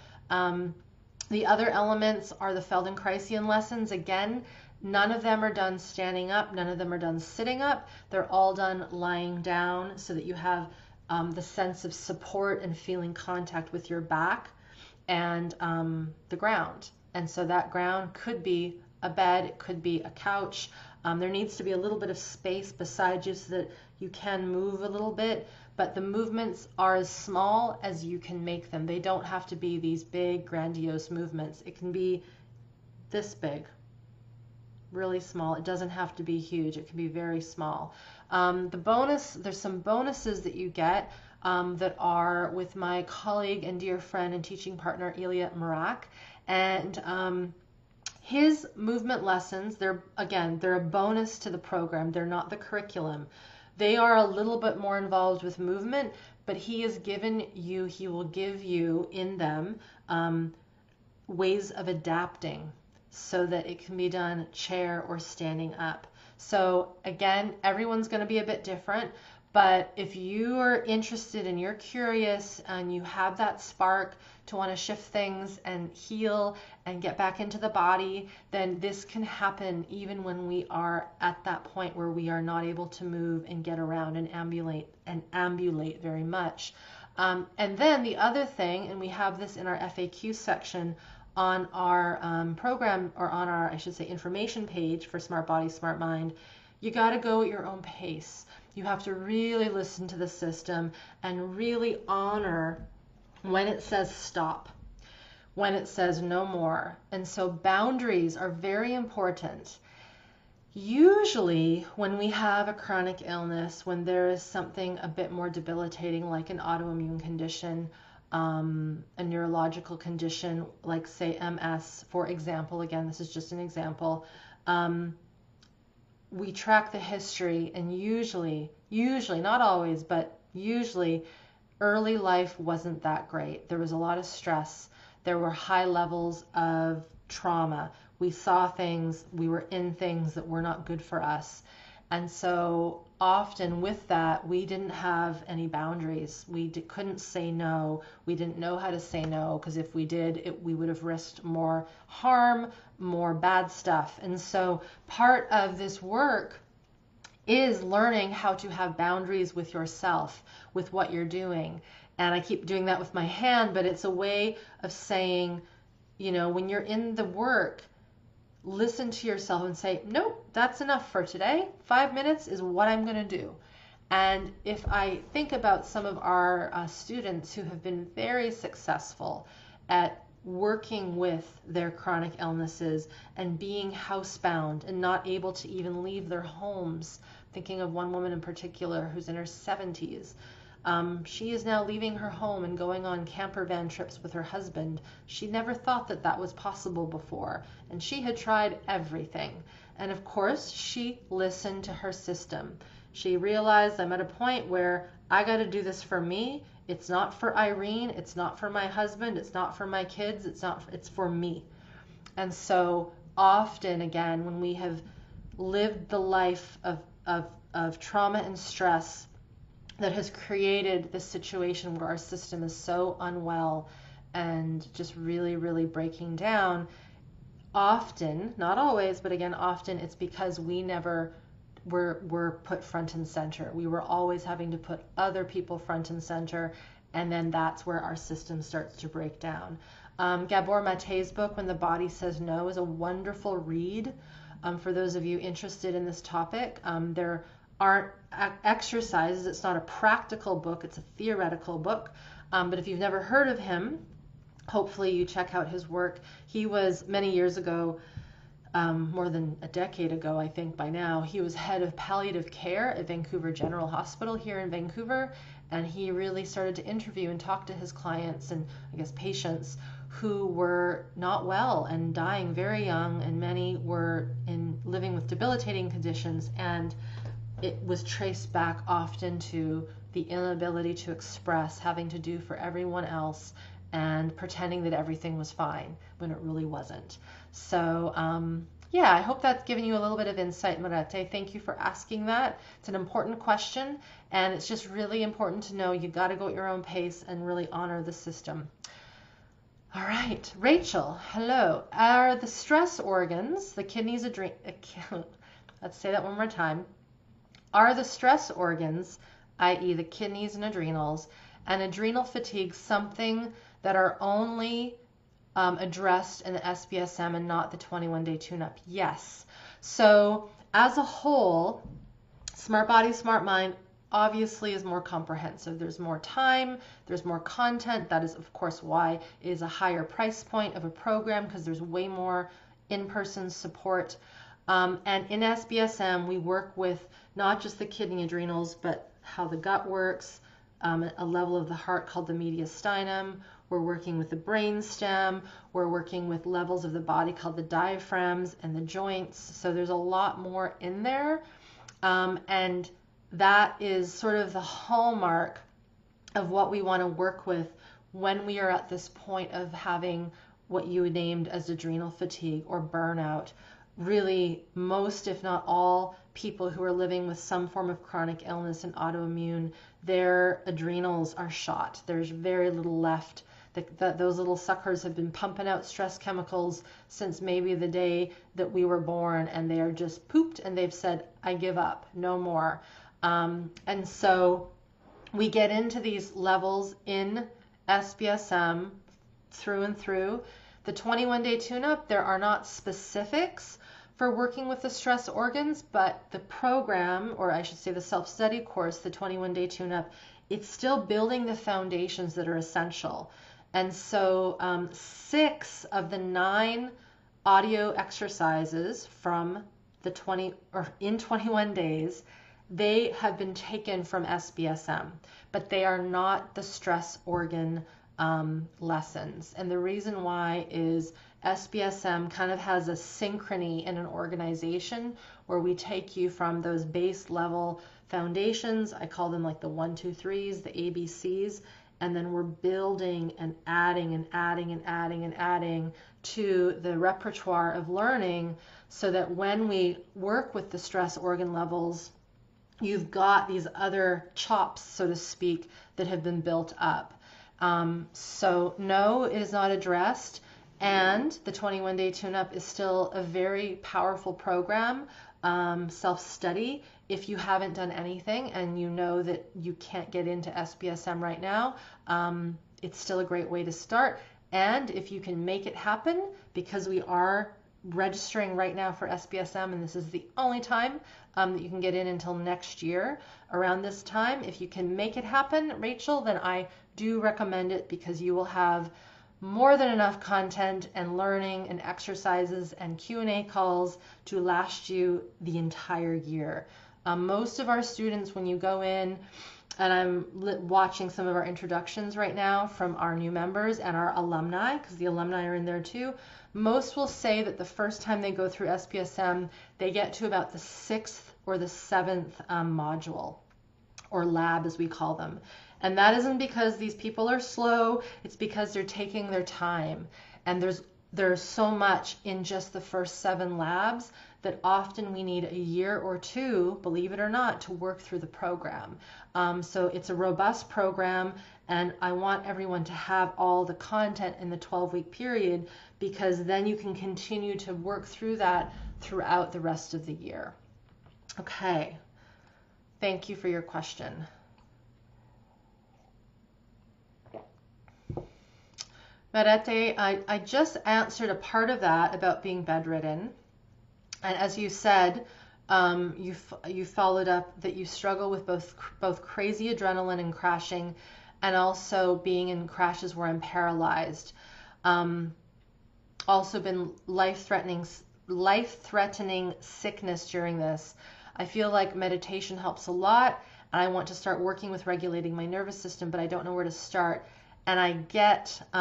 The other elements are the Feldenkraisian lessons. Again, none of them are done standing up. None of them are done sitting up. They're all done lying down so that you have the sense of support and feeling contact with your back and the ground. And so that ground could be a bed, it could be a couch. There needs to be a little bit of space beside you so that you can move a little bit, but the movements are as small as you can make them. They don't have to be these big, grandiose movements. It can be this big, really small. It doesn't have to be huge. It can be very small. The bonus, there's some bonuses that you get that are with my colleague and dear friend and teaching partner, Eliot Murach. And his movement lessons, they're a bonus to the program. They're not the curriculum. They are a little bit more involved with movement, but he will give you in them ways of adapting, so that it can be done chair or standing up. So again, everyone's going to be a bit different, but if you are interested and you're curious and you have that spark to want to shift things and heal and get back into the body, then this can happen even when we are at that point where we are not able to move and get around and ambulate very much. And then the other thing, and we have this in our FAQ section on our program, or on our, I should say, information page for Smart Body, Smart Mind, you got to go at your own pace. You have to really listen to the system and really honor when it says stop, when it says no more. And so boundaries are very important. Usually when we have a chronic illness, when there is something a bit more debilitating like an autoimmune condition, a neurological condition like, say, MS, for example, again, this is just an example, we track the history, and usually, not always, but usually early life wasn't that great. There was a lot of stress. There were high levels of trauma. We saw things, we were in things that were not good for us. And so often with that, we didn't have any boundaries. We couldn't say no. We didn't know how to say no, because if we did, we would have risked more harm, more bad stuff. And so part of this work is learning how to have boundaries with yourself, with what you're doing. And I keep doing that with my hand, but it's a way of saying, when you're in the work, listen to yourself and say, nope, that's enough for today. 5 minutes is what I'm going to do. And if I think about some of our students who have been very successful at working with their chronic illnesses and being housebound and not able to even leave their homes, thinking of one woman in particular who's in her 70s. She is now leaving her home and going on camper van trips with her husband. She never thought that that was possible before, and she had tried everything. And of course, she listened to her system. She realized, I'm at a point where I got to do this for me. It's not for Irene. It's not for my husband. It's not for my kids. It's for me. And so often, again, when we have lived the life of trauma and stress, that has created this situation where our system is so unwell and just really, really breaking down. Often, not always, but again, often it's because we never were put front and center. We were always having to put other people front and center, and then that's where our system starts to break down. Gabor Maté's book, When the Body Says No, is a wonderful read for those of you interested in this topic. There aren't exercises. It's not a practical book. It's a theoretical book. But if you've never heard of him, hopefully you check out his work. He was many years ago, more than a decade ago, I think by now, he was head of palliative care at Vancouver General Hospital here in Vancouver. And he really started to interview and talk to his clients and I guess patients who were not well and dying very young. And many were living with debilitating conditions. And it was traced back often to the inability to express, having to do for everyone else, and pretending that everything was fine when it really wasn't. So yeah, I hope that's given you a little bit of insight, Marete. Thank you for asking that. It's an important question, and it's just really important to know you got to go at your own pace and really honor the system. All right, Rachel, hello. Are the stress organs, the kidneys, let's say that one more time. Are the stress organs, i.e. the kidneys and adrenal fatigue, something that are only addressed in the SBSM and not the 21-day tune-up? Yes. So as a whole, Smart Body, Smart Mind obviously is more comprehensive. There's more time, there's more content. That is, of course, why it is a higher price point of a program, because there's way more in-person support. And in SBSM, we work with not just the kidney adrenals, but how the gut works, a level of the heart called the mediastinum. We're working with the brainstem. We're working with levels of the body called the diaphragms and the joints. So there's a lot more in there. And that is sort of the hallmark of what we want to work with when we are at this point of having what you named as adrenal fatigue or burnout. Really, most, if not all, people who are living with some form of chronic illness and autoimmune, their adrenals are shot. There's very little left. Those little suckers have been pumping out stress chemicals since maybe the day that we were born, and they are just pooped, and they've said, I give up, no more. And so we get into these levels in SBSM through and through. The 21-day tune-up, there are not specifics for working with the stress organs, but the program, or I should say the self-study course, the 21-day tune-up, it's still building the foundations that are essential. And so 6 of the 9 audio exercises from the 21 days, they have been taken from SBSM, but they are not the stress organ lessons. And the reason why is SBSM kind of has a synchrony in an organization where we take you from those base level foundations. I call them like the 1, 2, 3s, the ABCs, and then we're building and adding and adding and adding and adding to the repertoire of learning so that when we work with the stress organ levels, you've got these other chops, so to speak, that have been built up. So no, it is not addressed, and the 21-day tune-up is still a very powerful program, self-study. If you haven't done anything and you know that you can't get into SBSM right now, it's still a great way to start. And if you can make it happen, because we are registering right now for SBSM, and this is the only time that you can get in until next year around this time. If you can make it happen, Rachel, then I do recommend it, because you will have more than enough content and learning and exercises and Q&A calls to last you the entire year. Most of our students, when you go in, and I'm watching some of our introductions right now from our new members and our alumni, because the alumni are in there too, most will say that the first time they go through SBSM, they get to about the 6th or the 7th module, or lab as we call them. And that isn't because these people are slow, it's because they're taking their time. And there's so much in just the first 7 labs that often we need a year or two, believe it or not, to work through the program. So it's a robust program, and I want everyone to have all the content in the 12-week period, because then you can continue to work through that throughout the rest of the year. Okay, thank you for your question. Marete, I just answered a part of that about being bedridden. And as you said, you followed up that you struggle with both crazy adrenaline and crashing, and also being in crashes where I'm paralyzed. Also been life-threatening sickness during this. I feel like meditation helps a lot, and I want to start working with regulating my nervous system, but I don't know where to start. And I get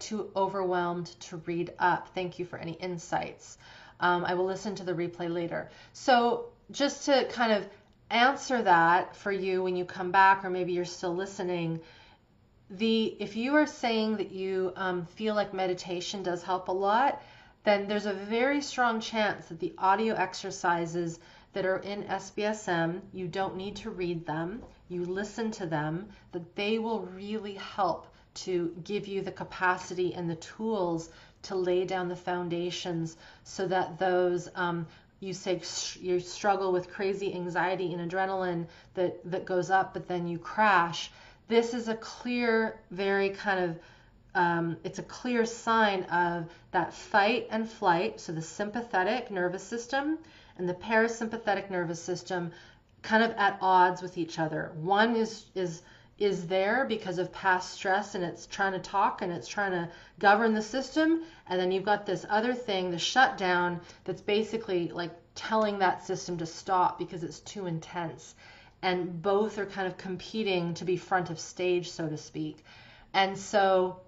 too overwhelmed to read up. Thank you for any insights. I will listen to the replay later. So just to kind of answer that for you when you come back, or maybe you're still listening, if you are saying that you feel like meditation does help a lot, then there's a very strong chance that the audio exercises that are in SBSM, you don't need to read them, you listen to them, that they will really help to give you the capacity and the tools to lay down the foundations so that those you say you struggle with crazy anxiety and adrenaline that goes up, but then you crash. This is a clear, very kind of, it's a clear sign of that fight and flight. So the sympathetic nervous system and the parasympathetic nervous system kind of at odds with each other. One is there because of past stress, and it's trying to talk and it's trying to govern the system. And then you've got this other thing, the shutdown, that's basically like telling that system to stop because it's too intense. And both are kind of competing to be front of stage, so to speak. And so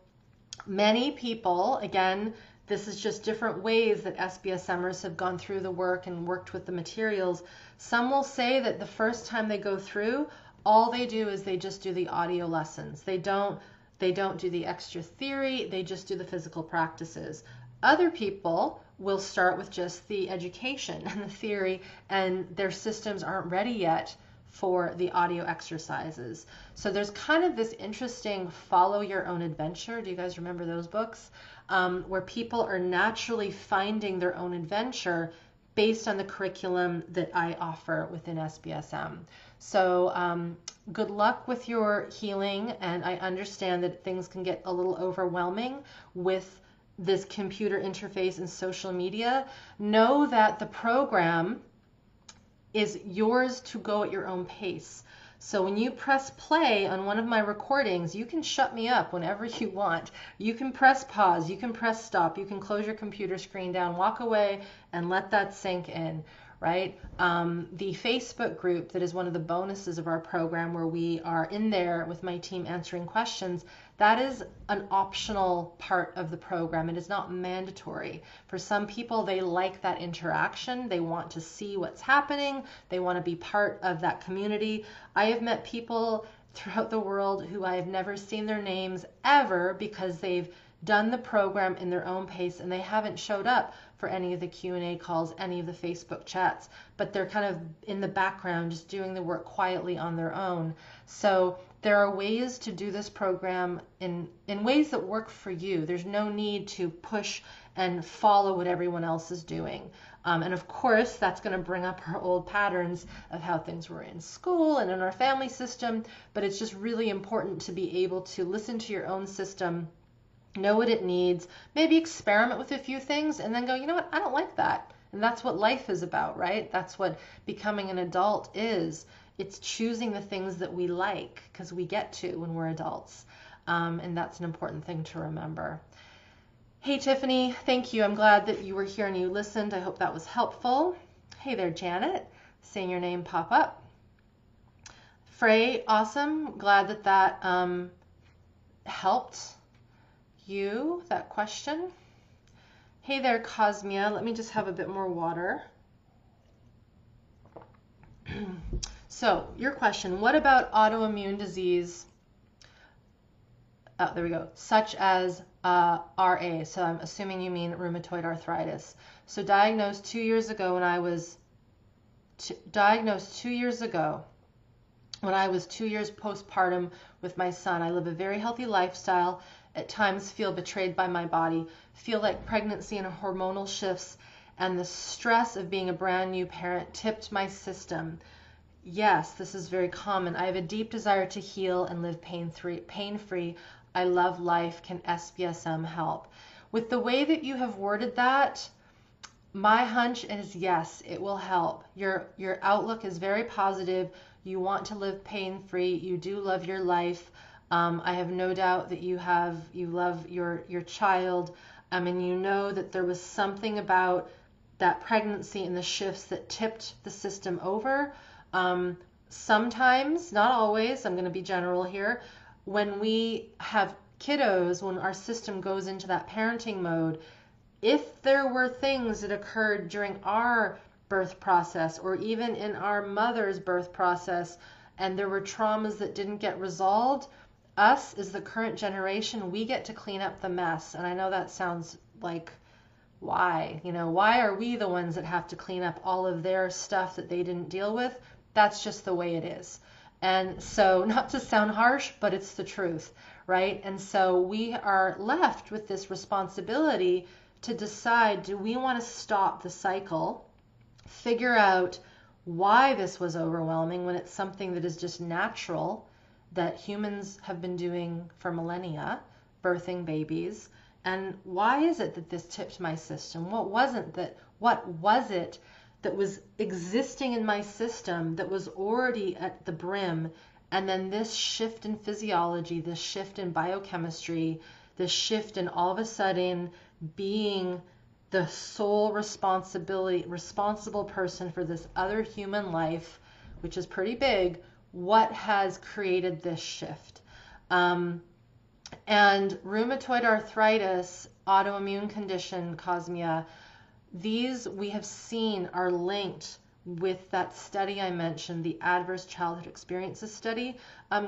many people, again, this is just different ways that SBSMers have gone through the work and worked with the materials. Some will say that the first time they go through, all they do is they just do the audio lessons. They don't do the extra theory, they just do the physical practices. Other people will start with just the education and the theory, and their systems aren't ready yet for the audio exercises. So there's kind of this interesting follow your own adventure. Do you guys remember those books? Where people are naturally finding their own adventure based on the curriculum that I offer within SBSM. So good luck with your healing, and I understand that things can get a little overwhelming with this computer interface and social media. Know that the program is yours to go at your own pace. So when you press play on one of my recordings, you can shut me up whenever you want. You can press pause, you can press stop, you can close your computer screen down, walk away, and let that sink in, right? The Facebook group that is one of the bonuses of our program, where we are in there with my team answering questions, that is an optional part of the program. It is not mandatory. For some people, they like that interaction. They want to see what's happening. They want to be part of that community. I have met people throughout the world who I have never seen their names ever, because they've done the program in their own pace and they haven't showed up for any of the Q&A calls, any of the Facebook chats, but they're kind of in the background just doing the work quietly on their own. So there are ways to do this program in ways that work for you. There's no need to push and follow what everyone else is doing. And of course, that's going to bring up our old patterns of how things were in school and in our family system, but it's just really important to be able to listen to your own system, know what it needs, maybe experiment with a few things, and then go, you know what, I don't like that. And that's what life is about, right? That's what becoming an adult is. It's choosing the things that we like, because we get to when we're adults. And that's an important thing to remember. Hey, Tiffany, thank you. I'm glad that you were here and you listened. I hope that was helpful. Hey there, Janet, seeing your name pop up. Frey, awesome. Glad that helped you, that question. Hey there, Cosmia. Let me just have a bit more water. So your question, what about autoimmune disease? Oh, there we go. Such as RA. So I'm assuming you mean rheumatoid arthritis. So diagnosed 2 years ago when I was diagnosed 2 years postpartum with my son. I live a very healthy lifestyle. At times feel betrayed by my body, feel like pregnancy and hormonal shifts and the stress of being a brand new parent tipped my system. Yes, this is very common. I have a deep desire to heal and live pain-free. I love life. Can SBSM help? With the way that you have worded that, my hunch is yes, it will help. Your outlook is very positive. You want to live pain-free. You do love your life. I have no doubt that you love your child. And you know that there was something about that pregnancy and the shifts that tipped the system over. Sometimes, not always, I'm going to be general here, when we have kiddos, when our system goes into that parenting mode, if there were things that occurred during our birth process or even in our mother's birth process, and there were traumas that didn't get resolved, us as the current generation, we get to clean up the mess. And I know that sounds like, why? You know, why are we the ones that have to clean up all of their stuff that they didn't deal with? That's just the way it is. And so, not to sound harsh, but it's the truth, right? And so we are left with this responsibility to decide, do we want to stop the cycle, figure out why this was overwhelming when it's something that is just natural that humans have been doing for millennia, birthing babies, and why is it that this tipped my system? What was it that was existing in my system that was already at the brim, and then this shift in physiology, this shift in biochemistry, this shift in all of a sudden being the sole responsible person for this other human life, which is pretty big, what has created this shift? And rheumatoid arthritis, autoimmune condition, Cosmia, these we have seen are linked with that study I mentioned, the Adverse Childhood Experiences Study.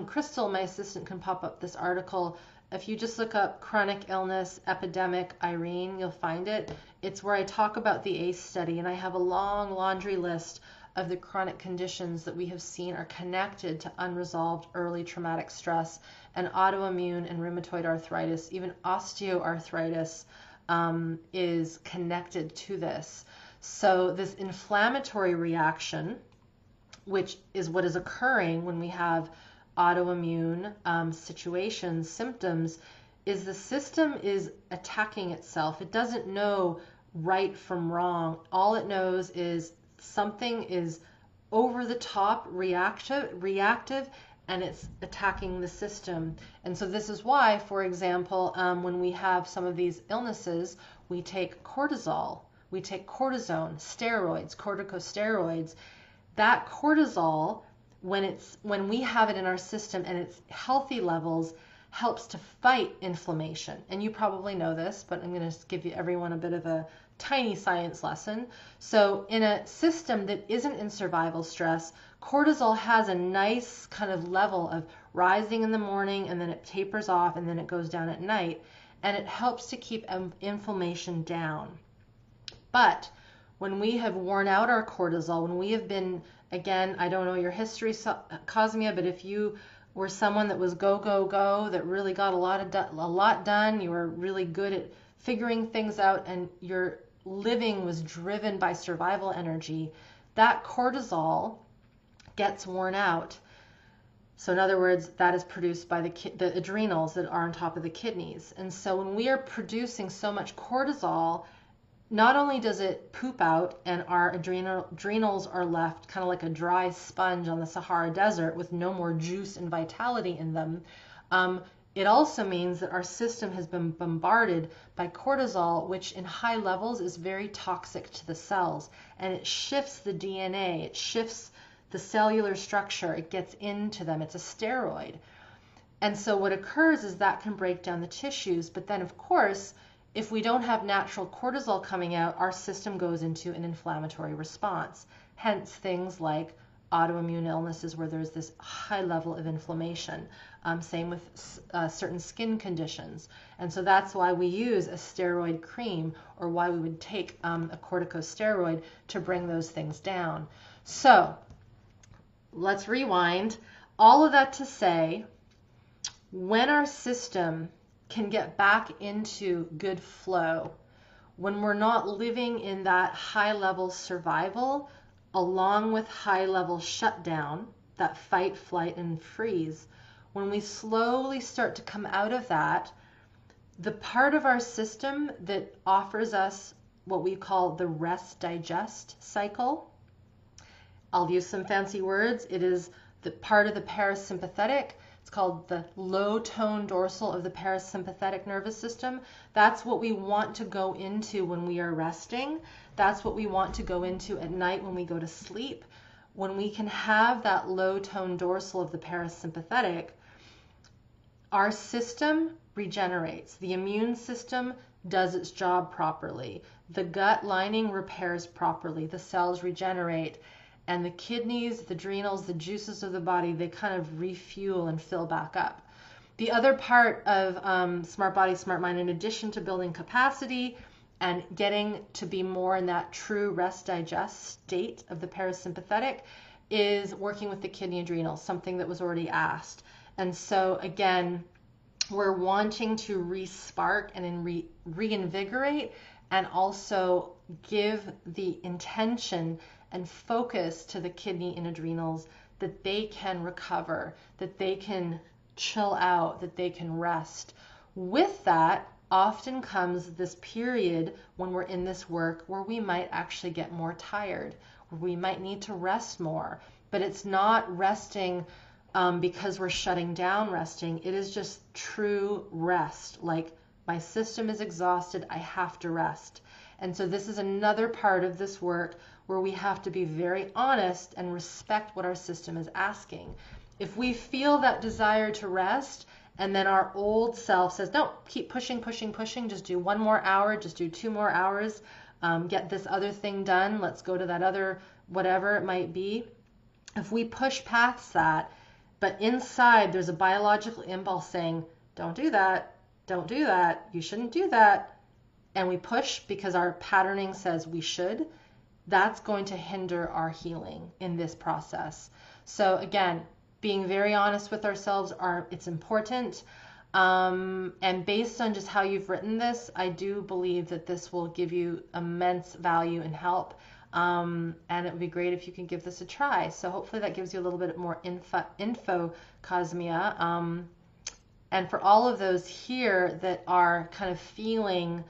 Crystal, my assistant, can pop up this article. If you just look up chronic illness, epidemic, Irene, you'll find it. It's where I talk about the ACE study, and I have a long laundry list of the chronic conditions that we have seen are connected to unresolved early traumatic stress, and autoimmune and rheumatoid arthritis, even osteoarthritis is connected to this. So this inflammatory reaction, which is what is occurring when we have autoimmune situations, symptoms, is the system is attacking itself. It doesn't know right from wrong. All it knows is something is over the top, reactive, and it's attacking the system. And so this is why, for example, when we have some of these illnesses, we take cortisol, we take cortisone, steroids, corticosteroids. That cortisol, when we have it in our system and it's healthy levels, helps to fight inflammation. And you probably know this, but I'm going to give you everyone a bit of a tiny science lesson. So in a system that isn't in survival stress, cortisol has a nice kind of level of rising in the morning, and then it tapers off, and then it goes down at night, and it helps to keep inflammation down. But when we have worn out our cortisol, when we have been, again, I don't know your history, Cosmia, but if you were someone that was go, go, go, that really got a lot done, you were really good at figuring things out, and your living was driven by survival energy, that cortisol gets worn out. So in other words, that is produced by the adrenals that are on top of the kidneys. And so when we are producing so much cortisol, not only does it poop out and our adrenals are left kind of like a dry sponge on the Sahara Desert with no more juice and vitality in them, it also means that our system has been bombarded by cortisol, which in high levels is very toxic to the cells, and it shifts the DNA, it shifts the cellular structure, it gets into them, it's a steroid. And so what occurs is that can break down the tissues, but then of course, if we don't have natural cortisol coming out, our system goes into an inflammatory response. Hence things like autoimmune illnesses where there's this high level of inflammation. Same with certain skin conditions. And so that's why we use a steroid cream, or why we would take a corticosteroid to bring those things down. So let's rewind. All of that to say, when our system can get back into good flow, when we're not living in that high level survival along with high level shutdown, that fight, flight, and freeze, when we slowly start to come out of that, the part of our system that offers us what we call the rest digest cycle, I'll use some fancy words, it is the part of the parasympathetic. It's called the low tone dorsal of the parasympathetic nervous system. That's what we want to go into when we are resting. That's what we want to go into at night when we go to sleep. When we can have that low tone dorsal of the parasympathetic, Our system regenerates. The immune system does its job properly. The gut lining repairs properly. The cells regenerate. And the kidneys, the adrenals, the juices of the body, they kind of refuel and fill back up. The other part of Smart Body, Smart Mind, in addition to building capacity and getting to be more in that true rest-digest state of the parasympathetic, is working with the kidney adrenals, something that was already asked. And so again, we're wanting to re-spark and then reinvigorate, and also give the intention and focus to the kidney and adrenals that they can recover, that they can chill out, that they can rest. With that often comes this period when we're in this work where we might actually get more tired, where we might need to rest more, but it's not resting because we're shutting down resting. It is just true rest, like my system is exhausted, I have to rest. And so this is another part of this work where we have to be very honest and respect what our system is asking. If we feel that desire to rest and then our old self says, no, keep pushing, just do 1 more hour, just do 2 more hours, get this other thing done, let's go to that other whatever it might be. If we push past that, but inside there's a biological impulse saying, don't do that, you shouldn't do that, and we push because our patterning says we should, that's going to hinder our healing in this process. So again, being very honest with ourselves, it's important. And based on just how you've written this, I do believe that this will give you immense value and help. And it would be great if you can give this a try. So hopefully that gives you a little bit more info, Cosmia. And for all of those here that are kind of feeling,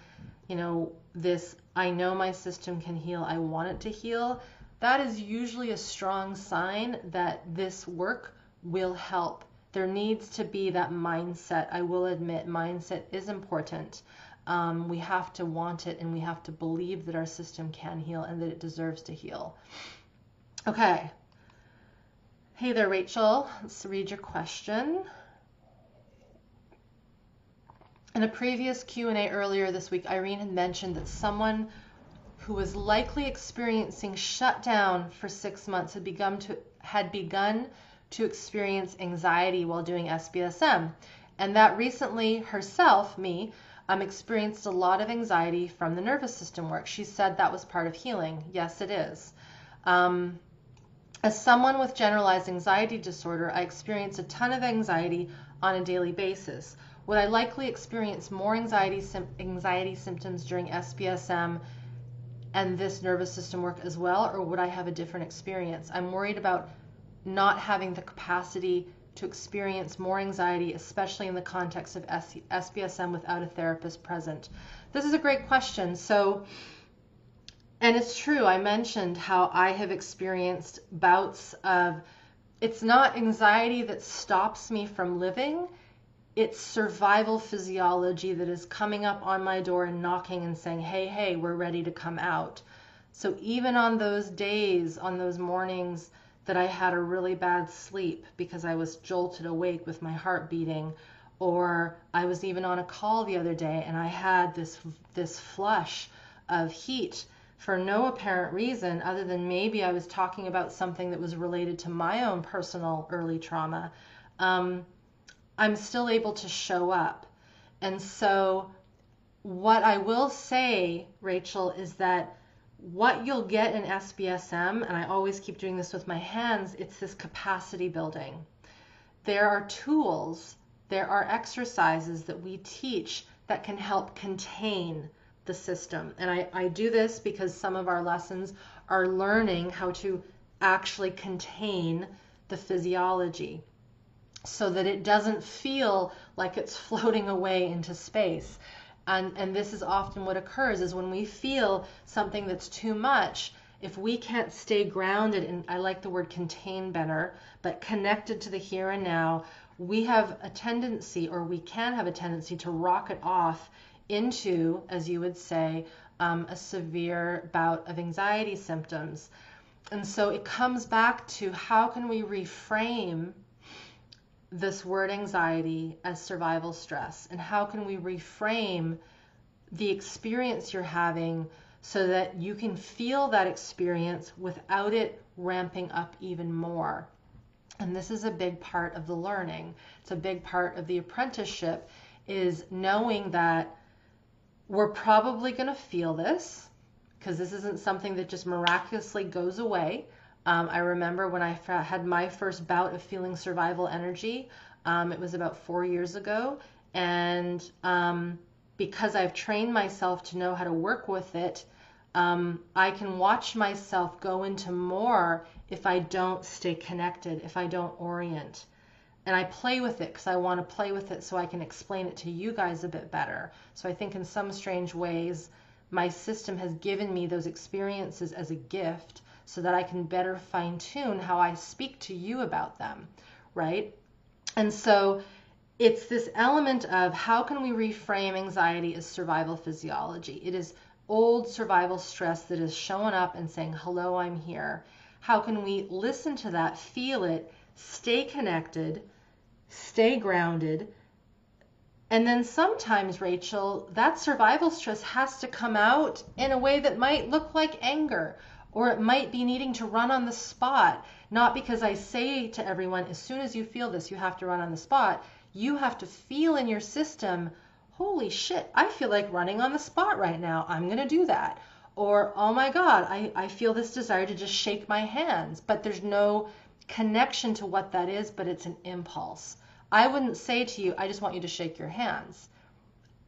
you know, this, I know my system can heal, I want it to heal, that is usually a strong sign that this work will help. There needs to be that mindset. I will admit, mindset is important. We have to want it, and we have to believe that our system can heal and that it deserves to heal. Okay. Hey there, Rachel. Let's read your question. In a previous Q&A earlier this week, Irene had mentioned that someone who was likely experiencing shutdown for 6 months had begun to experience anxiety while doing SBSM, and that recently herself, experienced a lot of anxiety from the nervous system work. She said that was part of healing. Yes, it is. As someone with generalized anxiety disorder, I experience a ton of anxiety on a daily basis. Would I likely experience more anxiety symptoms during SBSM and this nervous system work as well, or would I have a different experience? I'm worried about not having the capacity to experience more anxiety, especially in the context of SBSM without a therapist present. This is a great question. So, and it's true, I mentioned how I have experienced bouts of, it's not anxiety that stops me from living, it's survival physiology that is coming up on my door and knocking and saying, hey, we're ready to come out. So even on those days, on those mornings that I had a really bad sleep because I was jolted awake with my heart beating, or I was even on a call the other day and I had this flush of heat for no apparent reason other than maybe I was talking about something that was related to my own personal early trauma, I'm still able to show up. And so what I will say, Rachel, is that what you'll get in SBSM, and I always keep doing this with my hands, it's this capacity building. There are tools, there are exercises that we teach that can help contain the system. And I do this because some of our lessons are learning how to actually contain the physiology, so that it doesn't feel like it's floating away into space. And this is often what occurs, is when we feel something that's too much, if we can't stay grounded, and I like the word contain better, but connected to the here and now, we have a tendency, or we can have a tendency, to rocket off into, as you would say, a severe bout of anxiety symptoms. And so it comes back to how can we reframe this word anxiety as survival stress, and how can we reframe the experience you're having so that you can feel that experience without it ramping up even more. And this is a big part of the learning. It's a big part of the apprenticeship, is knowing that we're probably going to feel this, because this isn't something that just miraculously goes away. I remember when I had my first bout of feeling survival energy, it was about 4 years ago. And because I've trained myself to know how to work with it, I can watch myself go into more if I don't stay connected, if I don't orient. And I play with it because I want to play with it so I can explain it to you guys a bit better. So I think in some strange ways, my system has given me those experiences as a gift so that I can better fine tune how I speak to you about them, right? And so it's this element of how can we reframe anxiety as survival physiology? It is old survival stress that is showing up and saying, hello, I'm here. How can we listen to that, feel it, stay connected, stay grounded? And then sometimes, Rachel, that survival stress has to come out in a way that might look like anger, or it might be needing to run on the spot. Not because I say to everyone, as soon as you feel this, you have to run on the spot. You have to feel in your system, holy shit, I feel like running on the spot right now. I'm going to do that. Or, oh my God, I feel this desire to just shake my hands. But there's no connection to what that is, but it's an impulse. I wouldn't say to you, I just want you to shake your hands.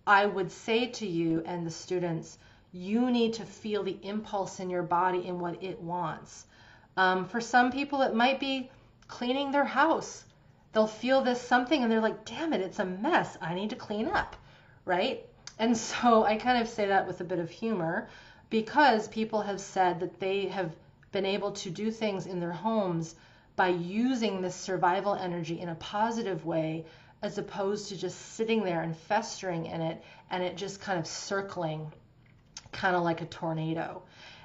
I would say to you and the students, you need to feel the impulse in your body and what it wants. For some people, it might be cleaning their house. They'll feel this something and they're like, damn it, it's a mess. I need to clean up, right? And so I kind of say that with a bit of humor, because people have said that they have been able to do things in their homes by using this survival energy in a positive way, as opposed to just sitting there and festering in it and it just kind of circling, kind of like a tornado.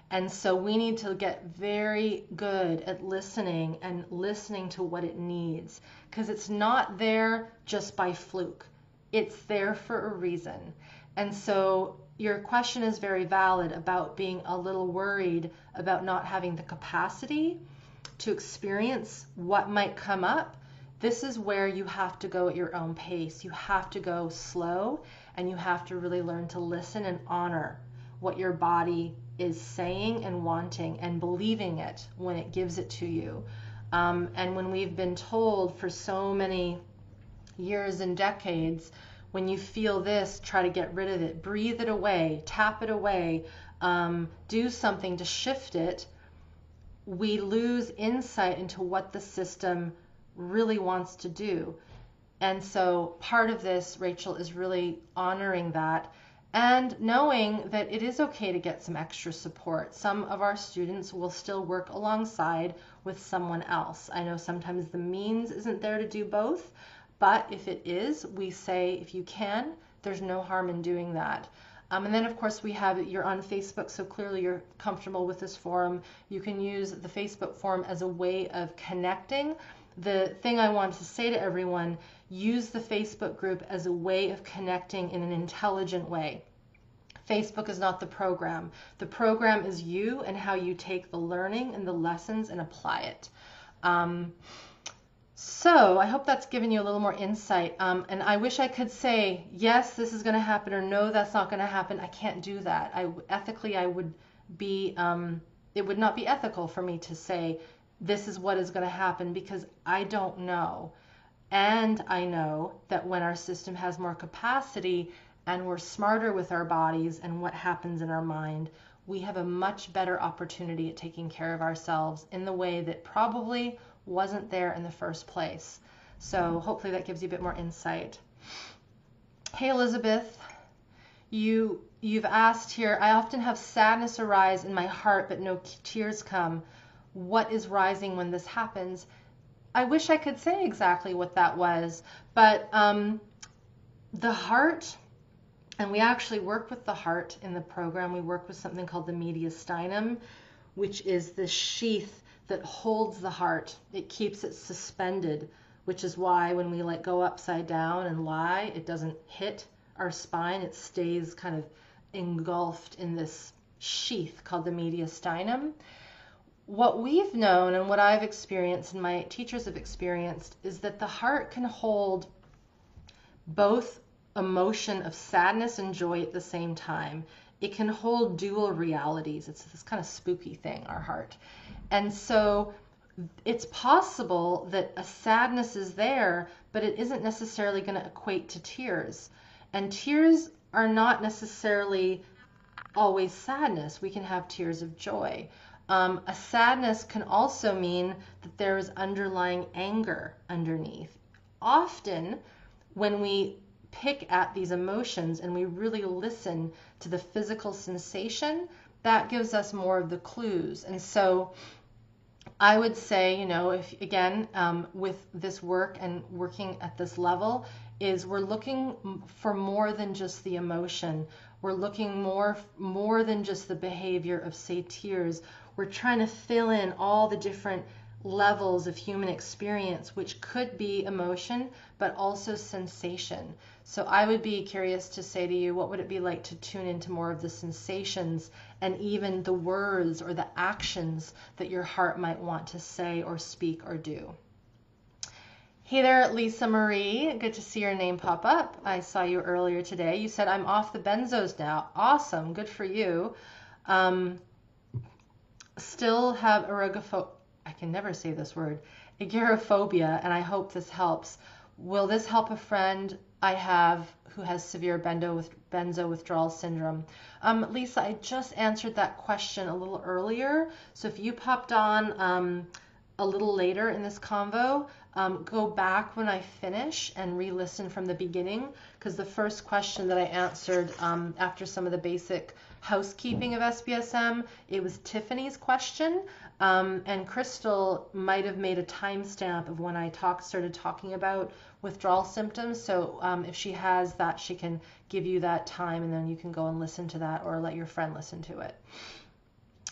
And so we need to get very good at listening and listening to what it needs, because it's not there just by fluke. It's there for a reason. And so your question is very valid about being a little worried about not having the capacity to experience what might come up. This is where you have to go at your own pace. You have to go slow, and you have to really learn to listen and honor what your body is saying and wanting, and believing it when it gives it to you. And when we've been told for so many years and decades, when you feel this, try to get rid of it, breathe it away, tap it away, do something to shift it, we lose insight into what the system really wants to do. And so part of this, Rachel, is really honoring that, and knowing that it is okay to get some extra support. Some of our students will still work alongside with someone else. I know sometimes the means isn't there to do both, but if it is, we say if you can, there's no harm in doing that. And then of course we have, you're on Facebook, so clearly you're comfortable with this forum. You can use the Facebook forum as a way of connecting. The thing I want to say to everyone, use the Facebook group as a way of connecting in an intelligent way. Facebook is not the program. The program is you and how you take the learning and the lessons and apply it. So I hope that's given you a little more insight. And I wish I could say, yes, this is going to happen, or no, that's not going to happen. I can't do that. Ethically, I would be, it would not be ethical for me to say, this is what is going to happen, because I don't know. And I know that when our system has more capacity and we're smarter with our bodies and what happens in our mind, we have a much better opportunity at taking care of ourselves in the way that probably wasn't there in the first place. So hopefully that gives you a bit more insight. Hey, Elizabeth, you've asked here, I often have sadness arise in my heart, but no tears come. What is rising when this happens? I wish I could say exactly what that was, but the heart, and we actually work with the heart in the program. We work with something called the mediastinum, which is the sheath that holds the heart. It keeps it suspended which is why when we like go upside down and lie, it doesn't hit our spine. It stays kind of engulfed in this sheath called the mediastinum. What we've known and what I've experienced and my teachers have experienced is that the heart can hold both emotion of sadness and joy at the same time. It can hold dual realities. It's this kind of spooky thing, our heart. And so it's possible that a sadness is there, but it isn't necessarily going to equate to tears. And tears are not necessarily always sadness. We can have tears of joy. A sadness can also mean that there is underlying anger underneath. Often, when we pick at these emotions and we really listen to the physical sensation, that gives us more of the clues. And so I would say, you know, if again, with this work and working at this level, is we're looking for more than just the emotion. We're looking more than just the behavior of, say, tears. We're trying to fill in all the different levels of human experience, which could be emotion, but also sensation. So I would be curious to say to you, what would it be like to tune into more of the sensations and even the words or the actions that your heart might want to say or speak or do? Hey there, Lisa Marie. Good to see your name pop up. I saw you earlier today. You said, I'm off the benzos now. Awesome. Good for you. Still have agoraphobia. I can never say this word. Agoraphobia, and I hope this helps. Will this help a friend I have who has severe benzo withdrawal syndrome? Lisa, I just answered that question a little earlier. So if you popped on a little later in this convo, go back when I finish and re-listen from the beginning, because the first question that I answered after some of the basic housekeeping of SBSM, it was Tiffany's question, and Crystal might have made a timestamp of when I started talking about withdrawal symptoms. So if she has that, she can give you that time, and then you can go and listen to that or let your friend listen to it.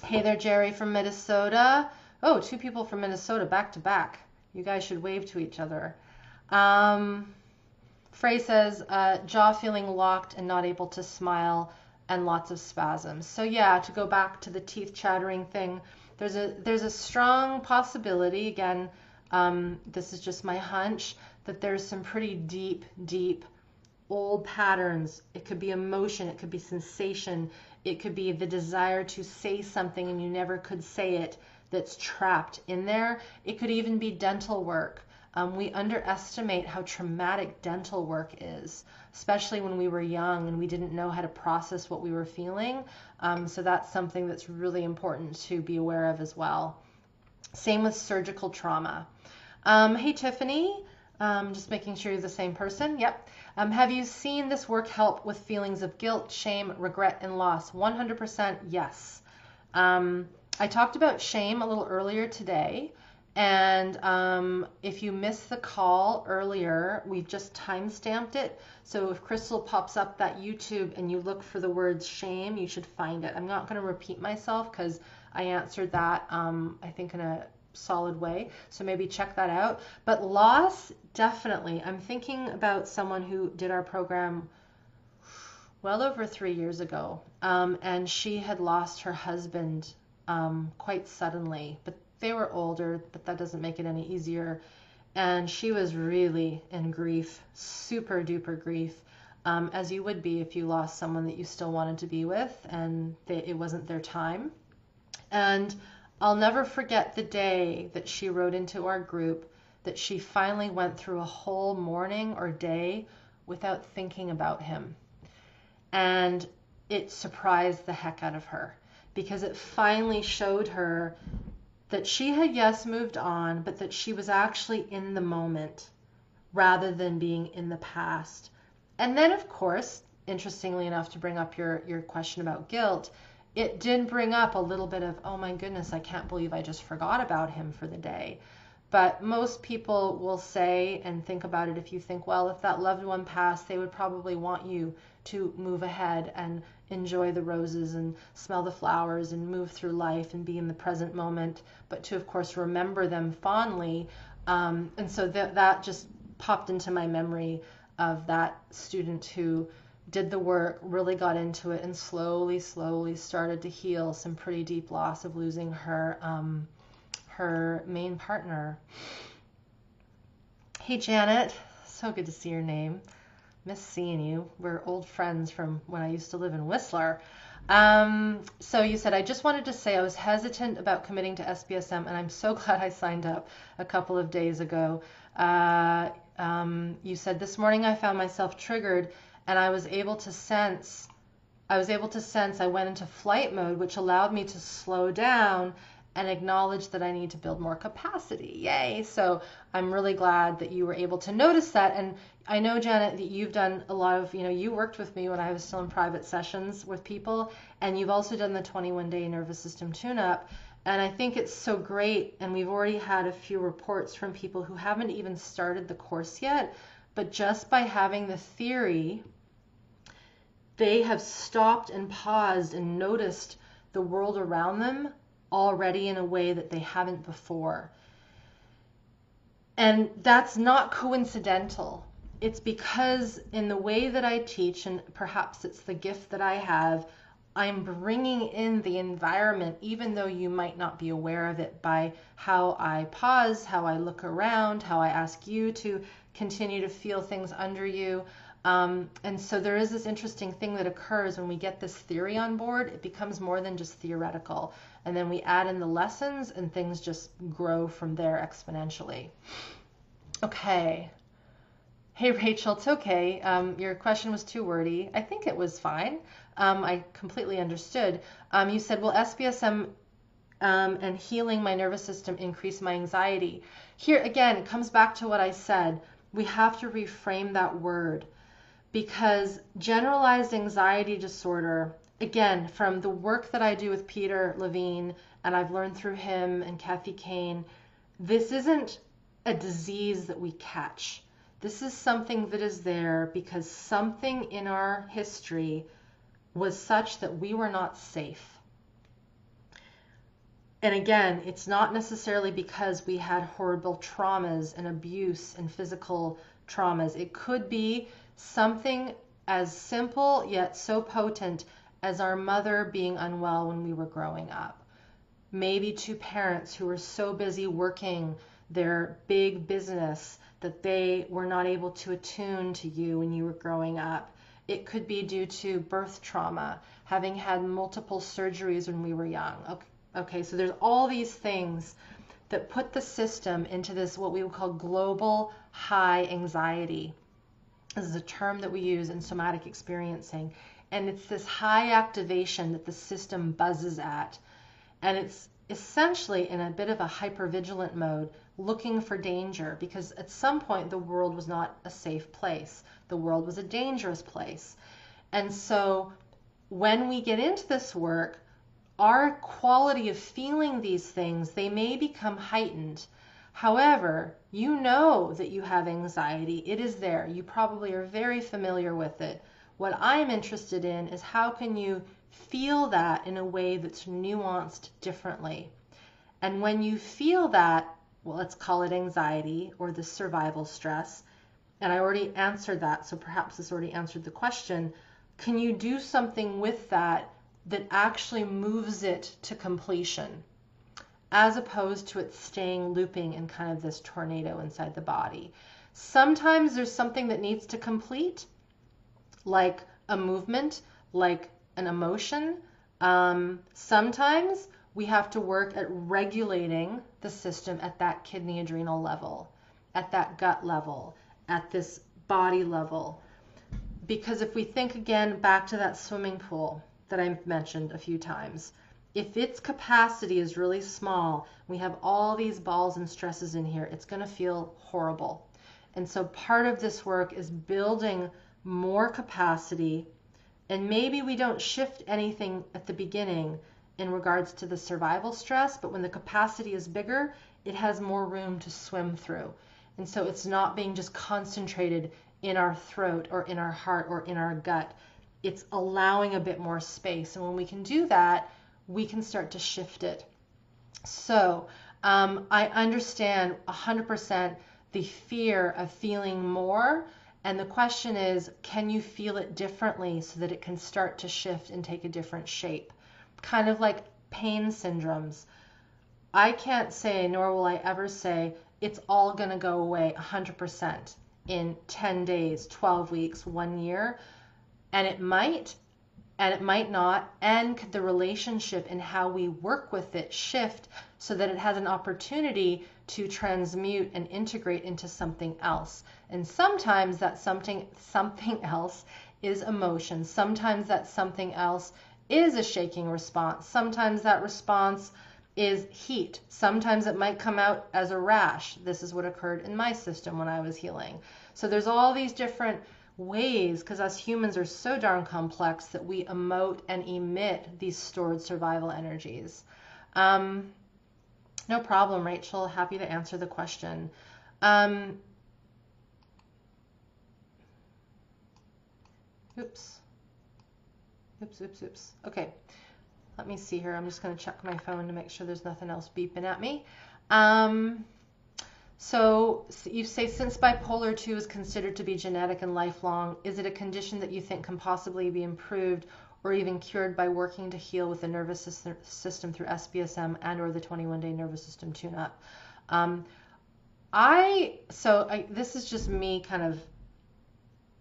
Hey there, Jerry from Minnesota. Oh, two people from Minnesota back to back. You guys should wave to each other. Frey says, jaw feeling locked and not able to smile and lots of spasms. So yeah, to go back to the teeth chattering thing, there's a strong possibility, again, this is just my hunch, that there's some pretty deep, deep old patterns. It could be emotion, it could be sensation, it could be the desire to say something and you never could say it, that's trapped in there. It could even be dental work. We underestimate how traumatic dental work is, especially when we were young and we didn't know how to process what we were feeling. So that's something that's really important to be aware of as well. Same with surgical trauma. Hey, Tiffany, just making sure you're the same person. Yep. Have you seen this work help with feelings of guilt, shame, regret, and loss? 100% yes. I talked about shame a little earlier today, and if you missed the call earlier, we've just timestamped it. So if Crystal pops up that YouTube and you look for the word shame, you should find it. I'm not going to repeat myself because I answered that, I think, in a solid way. So maybe check that out. But loss, definitely. I'm thinking about someone who did our program well over 3 years ago, and she had lost her husband quite suddenly, but they were older, but that doesn't make it any easier. And she was really in grief, super duper grief, as you would be if you lost someone that you still wanted to be with and it wasn't their time. And I'll never forget the day that she wrote into our group that she finally went through a whole morning or day without thinking about him. And it surprised the heck out of her, because it finally showed her that she had, yes, moved on, but that she was actually in the moment rather than being in the past. And then, of course, interestingly enough, to bring up your question about guilt, it did bring up a little bit of, oh my goodness, I can't believe I just forgot about him for the day. But most people will say and think about it, if you think, well, if that loved one passed, they would probably want you to move ahead and enjoy the roses and smell the flowers and move through life and be in the present moment, but to, of course, remember them fondly And so that just popped into my memory of that student who did the work, really got into it, and slowly started to heal some pretty deep loss of losing her her main partner. Hey Janet, so good to see your name. Miss seeing you. We're old friends from when I used to live in Whistler. So you said, I just wanted to say I was hesitant about committing to SBSM, and I'm so glad I signed up a couple of days ago. You said, this morning I found myself triggered, and I was able to sense I went into flight mode, which allowed me to slow down and acknowledge that I need to build more capacity. Yay. So I'm really glad that you were able to notice that. And I know, Janet, that you've done a lot of, you worked with me when I was still in private sessions with people, and you've also done the 21-day nervous system tune-up. And I think it's so great. And we've already had a few reports from people who haven't even started the course yet, but just by having the theory, they have stopped and paused and noticed the world around them already in a way that they haven't before. And that's not coincidental. It's because in the way that I teach, and perhaps it's the gift that I have, I'm bringing in the environment, even though you might not be aware of it, by how I pause, how I look around, how I ask you to continue to feel things under you. And so there is this interesting thing that occurs when we get this theory on board. It becomes more than just theoretical. And then we add in the lessons, and things just grow from there exponentially. Okay. Hey, Rachel, it's okay. Your question was too wordy. I think it was fine. I completely understood. You said, will SBSM and healing my nervous system increase my anxiety? Here, again, it comes back to what I said. We have to reframe that word. Because generalized anxiety disorder, again, from the work that I do with Peter Levine, and I've learned through him and Kathy Kane, this isn't a disease that we catch. This is something that is there because something in our history was such that we were not safe. And again, it's not necessarily because we had horrible traumas and abuse and physical traumas. It could be something as simple yet so potent as our mother being unwell when we were growing up. Maybe two parents who were so busy working their big business that they were not able to attune to you when you were growing up. It could be due to birth trauma, having had multiple surgeries when we were young. Okay, so there's all these things that put the system into this, what we would call global high anxiety. This is a term that we use in somatic experiencing, and it's this high activation that the system buzzes at, and it's essentially in a bit of a hypervigilant mode, looking for danger, because at some point the world was not a safe place. The world was a dangerous place. And so when we get into this work, our quality of feeling these things, they may become heightened. However, you know that you have anxiety. It is there. You probably are very familiar with it. What I'm interested in is how can you feel that in a way that's nuanced differently. And when you feel that, well, let's call it anxiety or the survival stress, and I already answered that, so perhaps this already answered the question, can you do something with that that actually moves it to completion, as opposed to it staying looping in kind of this tornado inside the body? Sometimes there's something that needs to complete, like a movement, like an emotion. Sometimes we have to work at regulating the system at that kidney adrenal level, at that gut level, at this body level. Because if we think again back to that swimming pool that I've mentioned a few times, if its capacity is really small, we have all these balls and stresses in here, it's going to feel horrible. And so part of this work is building more capacity, and maybe we don't shift anything at the beginning in regards to the survival stress, but when the capacity is bigger, it has more room to swim through. And so it's not being just concentrated in our throat or in our heart or in our gut. It's allowing a bit more space. And when we can do that, we can start to shift it. So I understand 100% the fear of feeling more. And the question is, can you feel it differently so that it can start to shift and take a different shape? Kind of like pain syndromes. I can't say, nor will I ever say, it's all going to go away 100% in 10 days, 12 weeks, 1 year. And it might not. And could the relationship and how we work with it shift so that it has an opportunity to transmute and integrate into something else? And sometimes that something else is emotion. Sometimes that something else is a shaking response. Sometimes that response is heat. Sometimes it might come out as a rash. This is what occurred in my system when I was healing. So there's all these different ways, because us humans are so darn complex that we emote and emit these stored survival energies. No problem, Rachel. Happy to answer the question. Oops. Okay. Let me see here. I'm just going to check my phone to make sure there's nothing else beeping at me. So you say, since bipolar 2 is considered to be genetic and lifelong, is it a condition that you think can possibly be improved or even cured by working to heal with the nervous system through SBSM and or the 21-day nervous system tune-up? This is just me kind of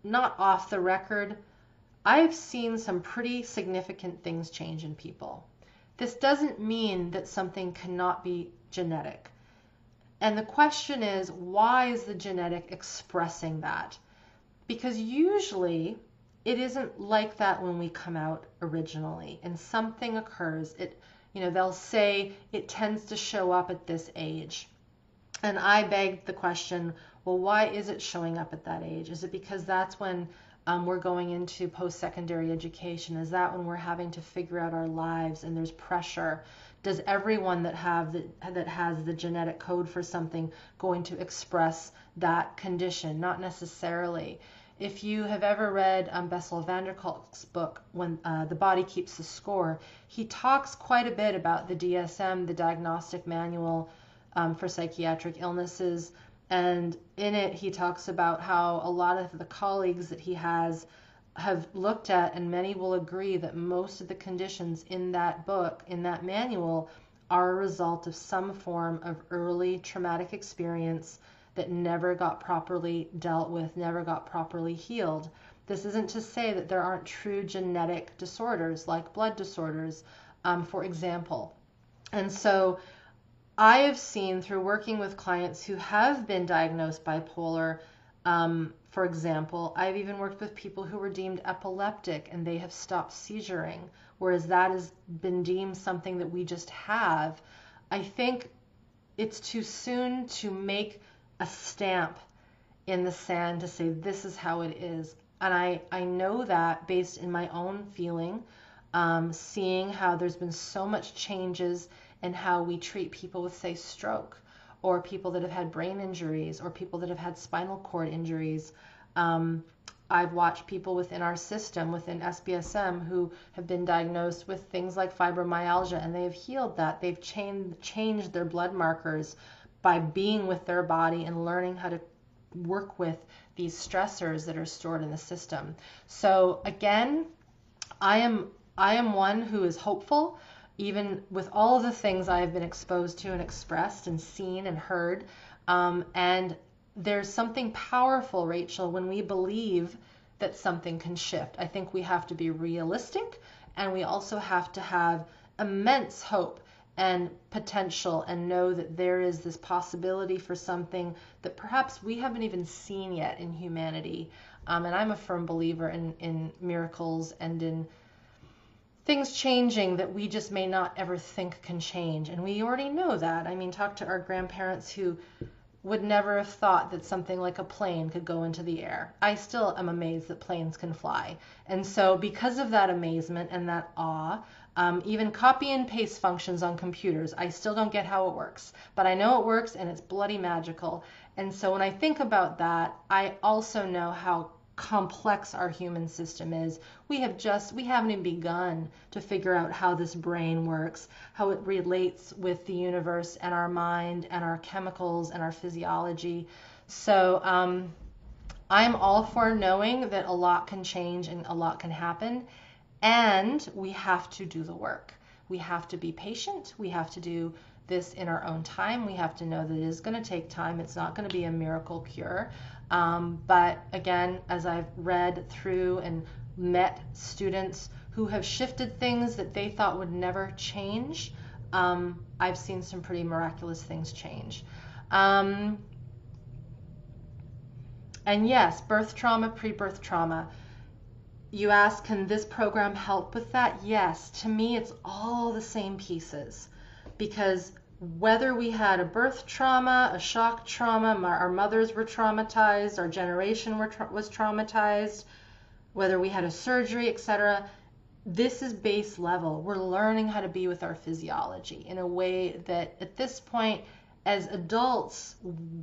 not off the record. I've seen some pretty significant things change in people. This doesn't mean that something cannot be genetic. And the question is, why is the genetic expressing that? Because usually it isn't like that when we come out originally and something occurs. They'll say it tends to show up at this age. And I begged the question, well, why is it showing up at that age? Is it because that's when we're going into post-secondary education? Is that when we're having to figure out our lives and there's pressure? Does everyone that has the genetic code for something going to express that condition? Not necessarily. If you have ever read Bessel van der Kolk's book, When the Body Keeps the Score, he talks quite a bit about the DSM, the Diagnostic Manual for Psychiatric Illnesses. And in it, he talks about how a lot of the colleagues that he has have looked at, and many will agree that most of the conditions in that book, in that manual, are a result of some form of early traumatic experience that never got properly dealt with, never got properly healed. This isn't to say that there aren't true genetic disorders like blood disorders, for example. And so I have seen through working with clients who have been diagnosed bipolar, for example, I've even worked with people who were deemed epileptic and they have stopped seizuring, whereas that has been deemed something that we just have. I think it's too soon to make a stamp in the sand to say this is how it is. And I know that based in my own feeling, seeing how there's been so much changes and how we treat people with, say, stroke, or people that have had brain injuries, or people that have had spinal cord injuries. I've watched people within our system, within SBSM, who have been diagnosed with things like fibromyalgia, and they've healed that. They've changed their blood markers by being with their body and learning how to work with these stressors that are stored in the system. So again, I am one who is hopeful. Even with all of the things I have been exposed to and expressed and seen and heard. And there's something powerful, Rachel, when we believe that something can shift. I think we have to be realistic, and we also have to have immense hope and potential and know that there is this possibility for something that perhaps we haven't even seen yet in humanity. And I'm a firm believer in miracles and in things changing that we just may not ever think can change. And we already know that. I mean, talk to our grandparents who would never have thought that something like a plane could go into the air. I still am amazed that planes can fly. And so because of that amazement and that awe, even copy and paste functions on computers, I still don't get how it works. But I know it works, and it's bloody magical. And so when I think about that, I also know how complex our human system is. We haven't even begun to figure out how this brain works, how it relates with the universe and our mind and our chemicals and our physiology. So I'm all for knowing that a lot can change and a lot can happen, and we have to do the work. We have to be patient. We have to do this in our own time. We have to know that it is going to take time. It's not going to be a miracle cure. But again, as I've read through and met students who have shifted things that they thought would never change, I've seen some pretty miraculous things change. And yes, birth trauma, pre-birth trauma. You ask, can this program help with that? Yes. To me, it's all the same pieces. Because whether we had a birth trauma, a shock trauma, our mothers were traumatized, our generation was traumatized, whether we had a surgery, etc., this is base level. We're learning how to be with our physiology in a way that at this point, as adults,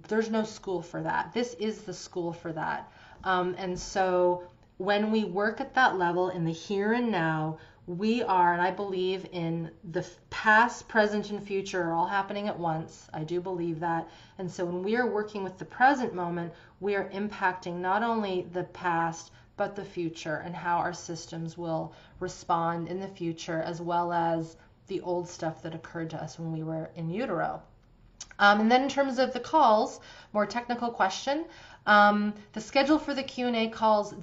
there's no school for that. This is the school for that. And so when we work at that level in the here and now, we are, and I believe in the past, present, and future are all happening at once. I do believe that. And so when we are working with the present moment, we are impacting not only the past, but the future and how our systems will respond in the future, as well as the old stuff that occurred to us when we were in utero. And then in terms of the calls, more technical question, the schedule for the Q&A calls,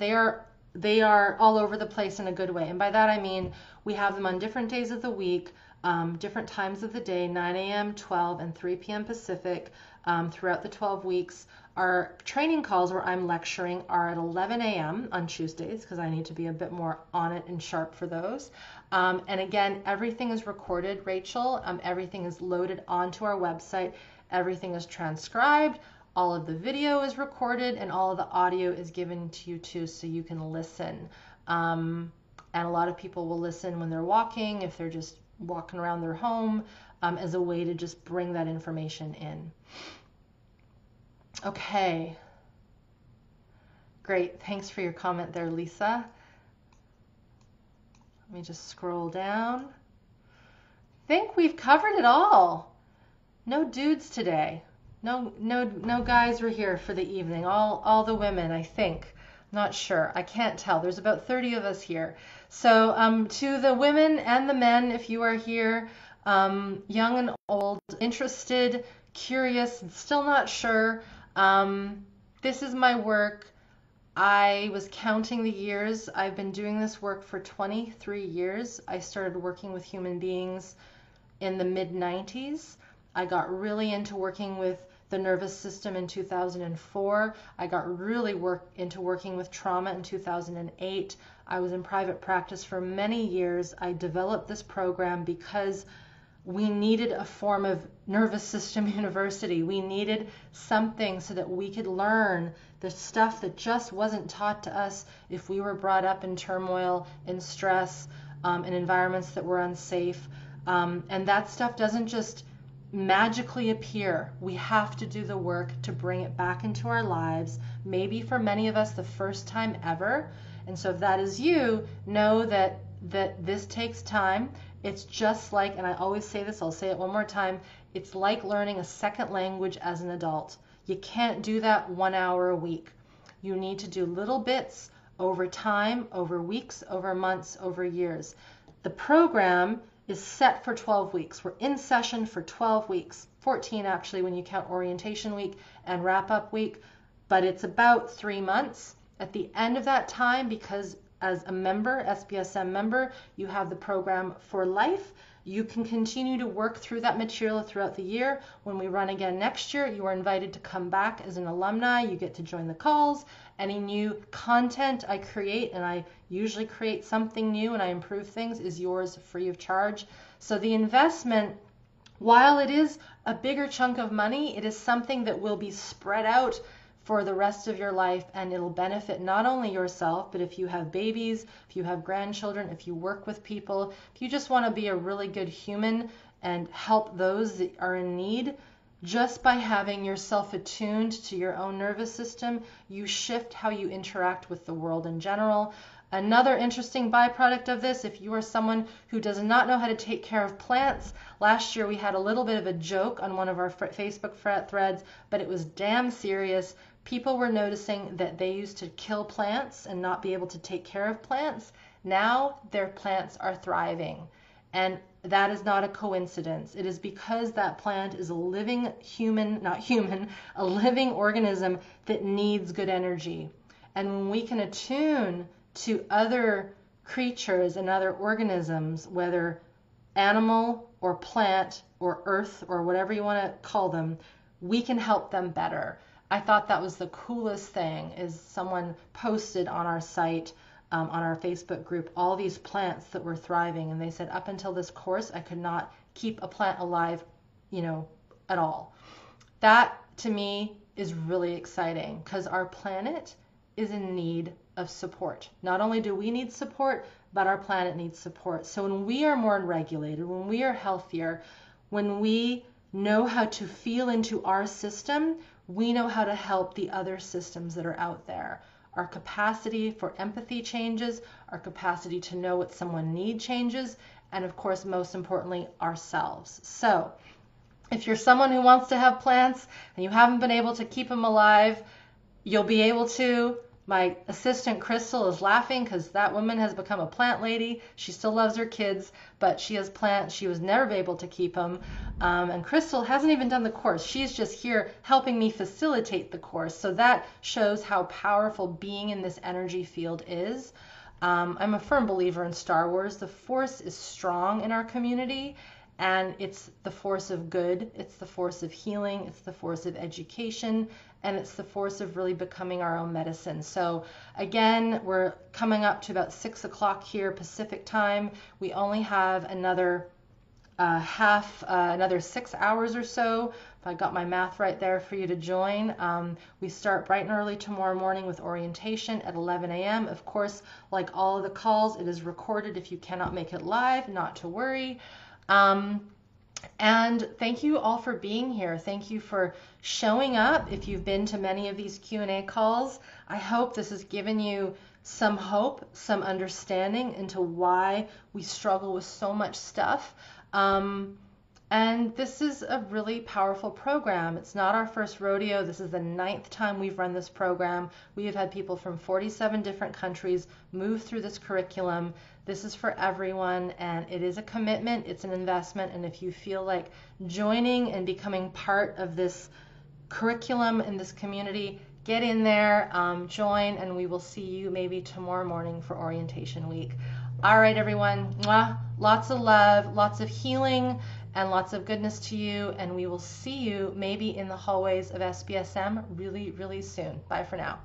they are all over the place in a good way. And by that I mean we have them on different days of the week, different times of the day, 9 a.m., 12, and 3 p.m. Pacific throughout the 12 weeks. Our training calls where I'm lecturing are at 11 a.m. on Tuesdays because I need to be a bit more on it and sharp for those. And again, everything is recorded, Rachel. Everything is loaded onto our website. Everything is transcribed. All of the video is recorded and all of the audio is given to you too, so you can listen. And a lot of people will listen when they're walking, if they're just walking around their home, as a way to just bring that information in. Okay. Great. Thanks for your comment there, Lisa. Let me just scroll down. I think we've covered it all. No dudes today. No guys were here for the evening. All the women, I think. Not sure. I can't tell. There's about 30 of us here. So to the women and the men, if you are here, young and old, interested, curious, and still not sure, this is my work. I was counting the years. I've been doing this work for 23 years. I started working with human beings in the mid-90s. I got really into working with the nervous system in 2004. I got really into working with trauma in 2008. I was in private practice for many years. I developed this program because we needed a form of nervous system university. We needed something so that we could learn the stuff that just wasn't taught to us if we were brought up in turmoil, in stress, in environments that were unsafe. And that stuff doesn't just magically appear. We have to do the work to bring it back into our lives, maybe for many of us the first time ever. And so if that is you, know that this takes time. It's just like, and I always say this, I'll say it one more time, it's like learning a second language as an adult. You can't do that 1 hour a week. You need to do little bits over time, over weeks, over months, over years. The program is set for 12 weeks. We're in session for 12 weeks, 14 actually when you count orientation week and wrap-up week, but it's about 3 months. At the end of that time, because as a member, SBSM member, you have the program for life, you can continue to work through that material throughout the year. When we run again next year, you are invited to come back as an alumni. You get to join the calls. Any new content I create, and I usually create something new and I improve things, is yours free of charge. So the investment, while it is a bigger chunk of money, it is something that will be spread out for the rest of your life, and it'll benefit not only yourself, but if you have babies, if you have grandchildren, if you work with people, if you just want to be a really good human and help those that are in need, Just by having yourself attuned to your own nervous system, you shift how you interact with the world in general. Another interesting byproduct of this, if you are someone who does not know how to take care of plants, last year we had a little bit of a joke on one of our Facebook threads, but it was damn serious. People were noticing that they used to kill plants and not be able to take care of plants. Now their plants are thriving. And that is not a coincidence. It is because that plant is a living human, not human, a living organism that needs good energy. And when we can attune to other creatures and other organisms, whether animal or plant or earth or whatever you want to call them, we can help them better. I thought that was the coolest thing, is someone posted on our site, on our Facebook group, all these plants that were thriving, and they said up until this course I could not keep a plant alive, you know, at all. That to me is really exciting, because our planet is in need of support. Not only do we need support, but our planet needs support. So when we are more regulated, when we are healthier, when we know how to feel into our system, we know how to help the other systems that are out there. Our capacity for empathy changes, our capacity to know what someone needs changes, and of course, most importantly, ourselves. So if you're someone who wants to have plants and you haven't been able to keep them alive, you'll be able to. My assistant Crystal is laughing because that woman has become a plant lady. She still loves her kids, but she has plants. She was never able to keep them. And Crystal hasn't even done the course. She's just here helping me facilitate the course. So that shows how powerful being in this energy field is. I'm a firm believer in Star Wars. The force is strong in our community, and it's the force of good. It's the force of healing. It's the force of education. And it's the force of really becoming our own medicine. So again, we're coming up to about 6 o'clock here Pacific time. We only have another another 6 hours or so, if I got my math right there, for you to join. We start bright and early tomorrow morning with orientation at 11 a.m. Of course, like all of the calls, it is recorded if you cannot make it live, not to worry. And thank you all for being here. Thank you for showing up. If you've been to many of these Q&A calls, I hope this has given you some hope, some understanding into why we struggle with so much stuff. And this is a really powerful program. It's not our first rodeo. This is the 9th time we've run this program. We have had people from 47 different countries move through this curriculum. This is for everyone, and it is a commitment, it's an investment, and if you feel like joining and becoming part of this curriculum in this community, get in there, join, and we will see you maybe tomorrow morning for orientation week. All right, everyone, mwah. Lots of love, lots of healing, and lots of goodness to you, and we will see you maybe in the hallways of SBSM really, really soon. Bye for now.